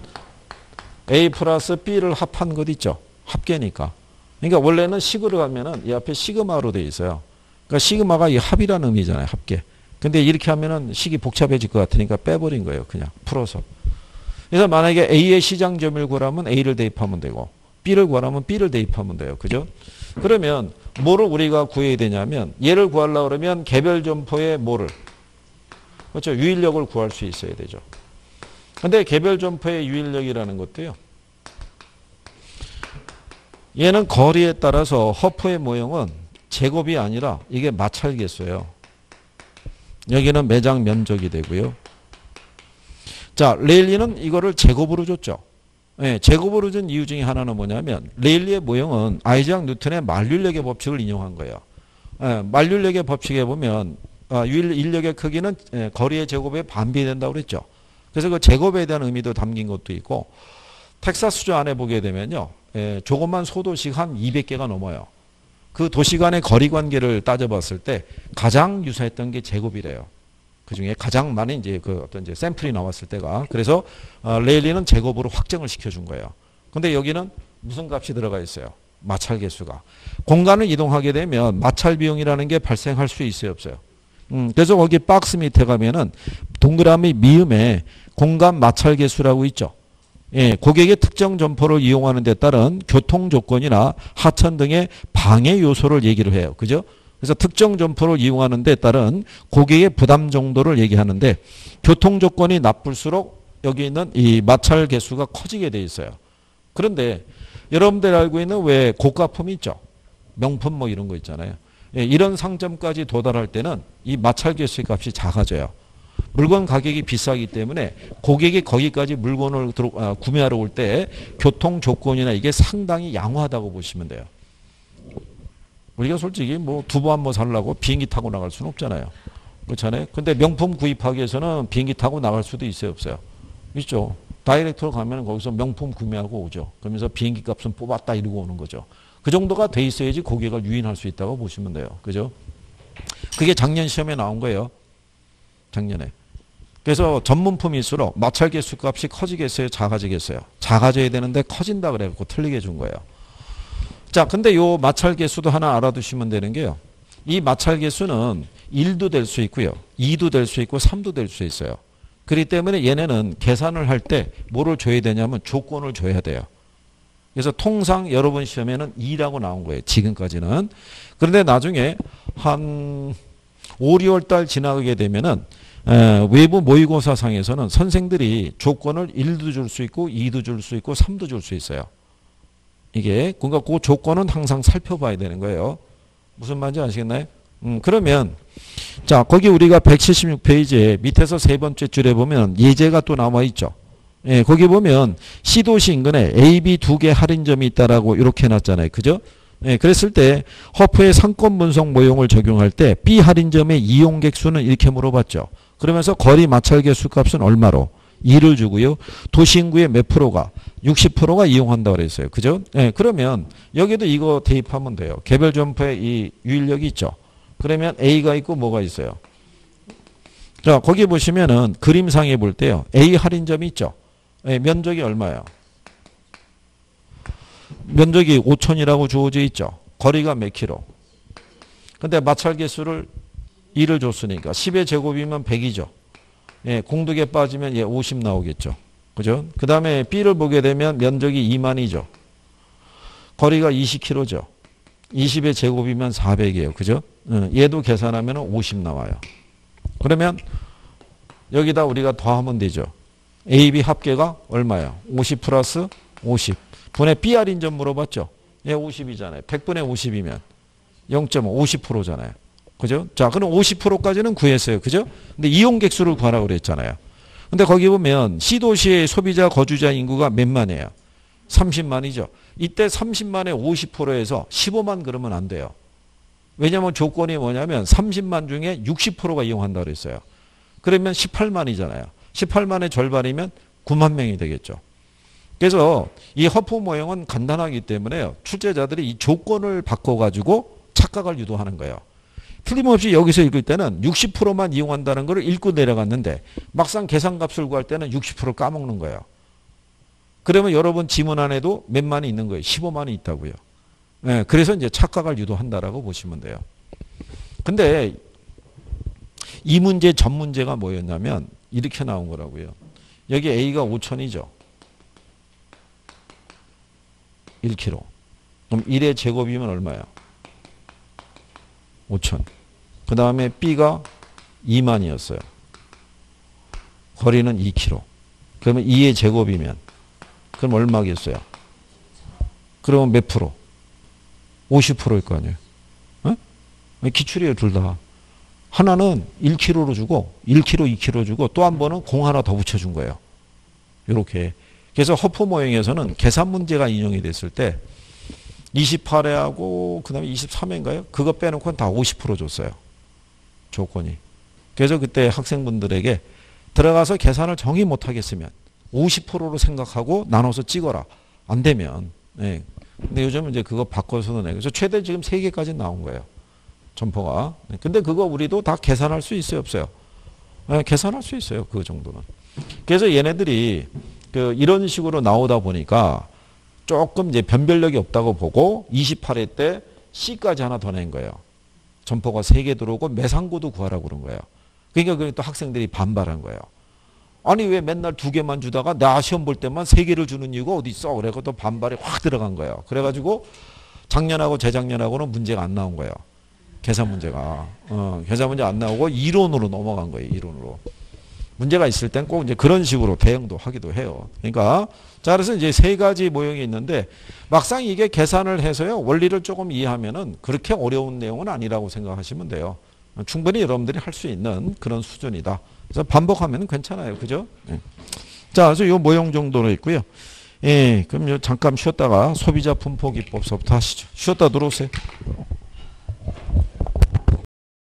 A 플러스 B를 합한 것 있죠. 합계니까. 그러니까 원래는 식으로 가면은 이 앞에 시그마로 돼 있어요. 그러니까 시그마가 이 합이라는 의미잖아요. 합계. 근데 이렇게 하면은 식이 복잡해질 것 같으니까 빼버린 거예요. 그냥 풀어서. 그래서 만약에 A의 시장 점유율을 구하면 A를 대입하면 되고 B를 구하면 B를 대입하면 돼요. 그죠? 그러면 뭐를 우리가 구해야 되냐면 얘를 구하려고 그러면 개별 점포의 뭐를 그렇죠? 유인력을 구할 수 있어야 되죠. 근데 개별 점포의 유인력이라는 것도요. 얘는 거리에 따라서 허프의 모형은 제곱이 아니라 이게 마찰계수예요. 여기는 매장 면적이 되고요. 자, 레일리는 이거를 제곱으로 줬죠. 예, 제곱으로 준 이유 중에 하나는 뭐냐면 레일리의 모형은 아이작 뉴턴의 만류력의 법칙을 인용한 거예요. 예, 만류력의 법칙에 보면 아, 인력의 크기는 예, 거리의 제곱에 반비된다고 그랬죠. 그래서 그 제곱에 대한 의미도 담긴 것도 있고 텍사스주 안에 보게 되면요. 예, 조금만 소도시가 한 이백 개가 넘어요. 그 도시 간의 거리 관계를 따져봤을 때 가장 유사했던 게 제곱이래요. 그 중에 가장 많이 이제 그 어떤 이제 샘플이 나왔을 때가. 그래서 어, 레일리는 제곱으로 확정을 시켜준 거예요. 근데 여기는 무슨 값이 들어가 있어요? 마찰 개수가. 공간을 이동하게 되면 마찰 비용이라는 게 발생할 수 있어요, 없어요? 음, 그래서 거기 박스 밑에 가면은 동그라미 미음에 공간 마찰 개수라고 있죠. 예, 고객의 특정 점포를 이용하는 데 따른 교통 조건이나 하천 등의 방해 요소를 얘기를 해요. 그죠? 그래서 특정 점포를 이용하는 데 따른 고객의 부담 정도를 얘기하는데 교통 조건이 나쁠수록 여기 있는 이 마찰 개수가 커지게 돼 있어요. 그런데 여러분들 알고 있는 왜 고가품 있죠? 명품 뭐 이런 거 있잖아요. 예, 이런 상점까지 도달할 때는 이 마찰 개수의 값이 작아져요. 물건 가격이 비싸기 때문에 고객이 거기까지 물건을 들어, 아, 구매하러 올 때 교통 조건이나 이게 상당히 양호하다고 보시면 돼요. 우리가 솔직히 뭐 두부 한 번 살려고 비행기 타고 나갈 수는 없잖아요. 그렇잖아요. 근데 명품 구입하기 위해서는 비행기 타고 나갈 수도 있어요, 없어요? 있죠. 다이렉트로 가면 거기서 명품 구매하고 오죠. 그러면서 비행기 값은 뽑았다 이러고 오는 거죠. 그 정도가 돼 있어야지 고객을 유인할 수 있다고 보시면 돼요. 그죠? 그게 작년 시험에 나온 거예요. 작년에. 그래서 전문품일수록 마찰 개수 값이 커지겠어요? 작아지겠어요? 작아져야 되는데 커진다 그래갖고 틀리게 준 거예요. 자, 근데 요 마찰 개수도 하나 알아두시면 되는 게요. 이 마찰 개수는 일도 될 수 있고요. 이도 될 수 있고 삼도 될 수 있어요. 그렇기 때문에 얘네는 계산을 할 때 뭐를 줘야 되냐면 조건을 줘야 돼요. 그래서 통상 여러분 시험에는 이라고 나온 거예요. 지금까지는. 그런데 나중에 한 오, 유월 달 지나게 되면은 에, 외부 모의고사상에서는 선생들이 조건을 일도 줄 수 있고 이도 줄 수 있고 삼도 줄 수 있어요. 이게 그러니까 그 조건은 항상 살펴봐야 되는 거예요. 무슨 말인지 아시겠나요? 음, 그러면 자 거기 우리가 백칠십육 페이지에 밑에서 세 번째 줄에 보면 예제가 또 남아 있죠. 예, 거기 보면 C도시 인근에 에이, 비 두 개 할인점이 있다라고 이렇게 해놨잖아요. 그죠? 예, 그랬을 때 허프의 상권 분석 모형을 적용할 때 B 할인점의 이용객 수는 이렇게 물어봤죠. 그러면서 거리 마찰 개수 값은 얼마로? 이를 주고요. 도시 인구의 몇 프로가? 육십 퍼센트가 이용한다고 그랬어요. 그죠? 예, 그러면 여기도 이거 대입하면 돼요. 개별 점포에 이 유인력이 있죠. 그러면 A가 있고 뭐가 있어요? 자, 거기 보시면은 그림상에 볼 때요. A 할인점이 있죠. 예, 면적이 얼마예요? 면적이 오천이라고 주어져 있죠. 거리가 몇 킬로? 근데 마찰 개수를 이를 줬으니까 십의 제곱이면 백이죠. 예, 공득에 빠지면 예, 오십 나오겠죠. 그죠? 그 다음에 B를 보게 되면 면적이 이만이죠. 거리가 이십 킬로미터죠. 이십의 제곱이면 사백이에요. 그죠? 얘도 계산하면 오십 나와요. 그러면 여기다 우리가 더하면 되죠. A, B 합계가 얼마예요? 오십 플러스 오십. 분의 B 할인점 물어봤죠? 예, 오십이잖아요. 백분의 오십이면 영 점 오, 오십 퍼센트잖아요. 그죠? 자, 그럼 오십 퍼센트까지는 구했어요. 그죠? 근데 이용객수를 구하라고 그랬잖아요. 근데 거기 보면 C도시의 소비자 거주자 인구가 몇만이에요? 삼십만이죠. 이때 삼십만의 오십 퍼센트에서 십오만 그러면 안 돼요. 왜냐면 조건이 뭐냐면 삼십만 중에 육십 퍼센트가 이용한다고 그랬어요. 그러면 십팔만이잖아요. 십팔만의 절반이면 구만 명이 되겠죠. 그래서 이 허프 모형은 간단하기 때문에 출제자들이 이 조건을 바꿔가지고 착각을 유도하는 거예요. 틀림없이 여기서 읽을 때는 육십 퍼센트만 이용한다는 걸 읽고 내려갔는데 막상 계산값을 구할 때는 육십 퍼센트 까먹는 거예요. 그러면 여러분 지문 안에도 몇만이 있는 거예요. 십오만이 있다고요. 네, 그래서 이제 착각을 유도한다라고 보시면 돼요. 근데 이 문제 전 문제가 뭐였냐면 이렇게 나온 거라고요. 여기 A가 오천이죠. 일 킬로미터. 그럼 일의 제곱이면 얼마야? 오천. 그 다음에 B가 이만이었어요. 거리는 이 킬로미터. 그러면 이의 제곱이면 그럼 얼마겠어요? 그러면 몇 프로? 오십 퍼센트일 거 아니에요. 어? 기출이에요, 둘 다. 하나는 일 킬로미터로 주고 일 킬로미터, 이 킬로미터 주고 또 한 번은 공 하나 더 붙여준 거예요. 이렇게. 그래서 허프 모형에서는 계산 문제가 인용이 됐을 때 이십팔 회하고 그 다음에 이십삼 회인가요? 그거 빼놓고는 다 오십 퍼센트 줬어요. 조건이. 그래서 그때 학생분들에게 들어가서 계산을 정의 못하겠으면 오십 퍼센트로 생각하고 나눠서 찍어라. 안 되면. 예. 근데 요즘은 이제 그거 바꿔서는 해. 그래서 최대 지금 세 개까지 나온 거예요. 점포가. 근데 그거 우리도 다 계산할 수 있어요? 없어요? 예, 계산할 수 있어요. 그 정도는. 그래서 얘네들이 그 이런 식으로 나오다 보니까 조금 이제 변별력이 없다고 보고 이십팔 회 때 C까지 하나 더 낸 거예요. 점포가 세 개 들어오고 매상고도 구하라고 그런 거예요. 그러니까 그게 또 학생들이 반발한 거예요. 아니 왜 맨날 두 개만 주다가 나 시험 볼 때만 세 개를 주는 이유가 어디 있어? 그래서 또 반발이 확 들어간 거예요. 그래가지고 작년하고 재작년하고는 문제가 안 나온 거예요. 계산 문제가. 어, 계산 문제 안 나오고 이론으로 넘어간 거예요. 이론으로. 문제가 있을 땐 꼭 이제 그런 식으로 대응도 하기도 해요. 그러니까 자 그래서 이제 세 가지 모형이 있는데 막상 이게 계산을 해서요 원리를 조금 이해하면은 그렇게 어려운 내용은 아니라고 생각하시면 돼요. 충분히 여러분들이 할 수 있는 그런 수준이다. 그래서 반복하면 괜찮아요, 그죠? 예. 자, 그래서 이 모형 정도로 있고요. 예, 그럼 잠깐 쉬었다가 소비자 분포 기법서부터 하시죠. 쉬었다 들어오세요.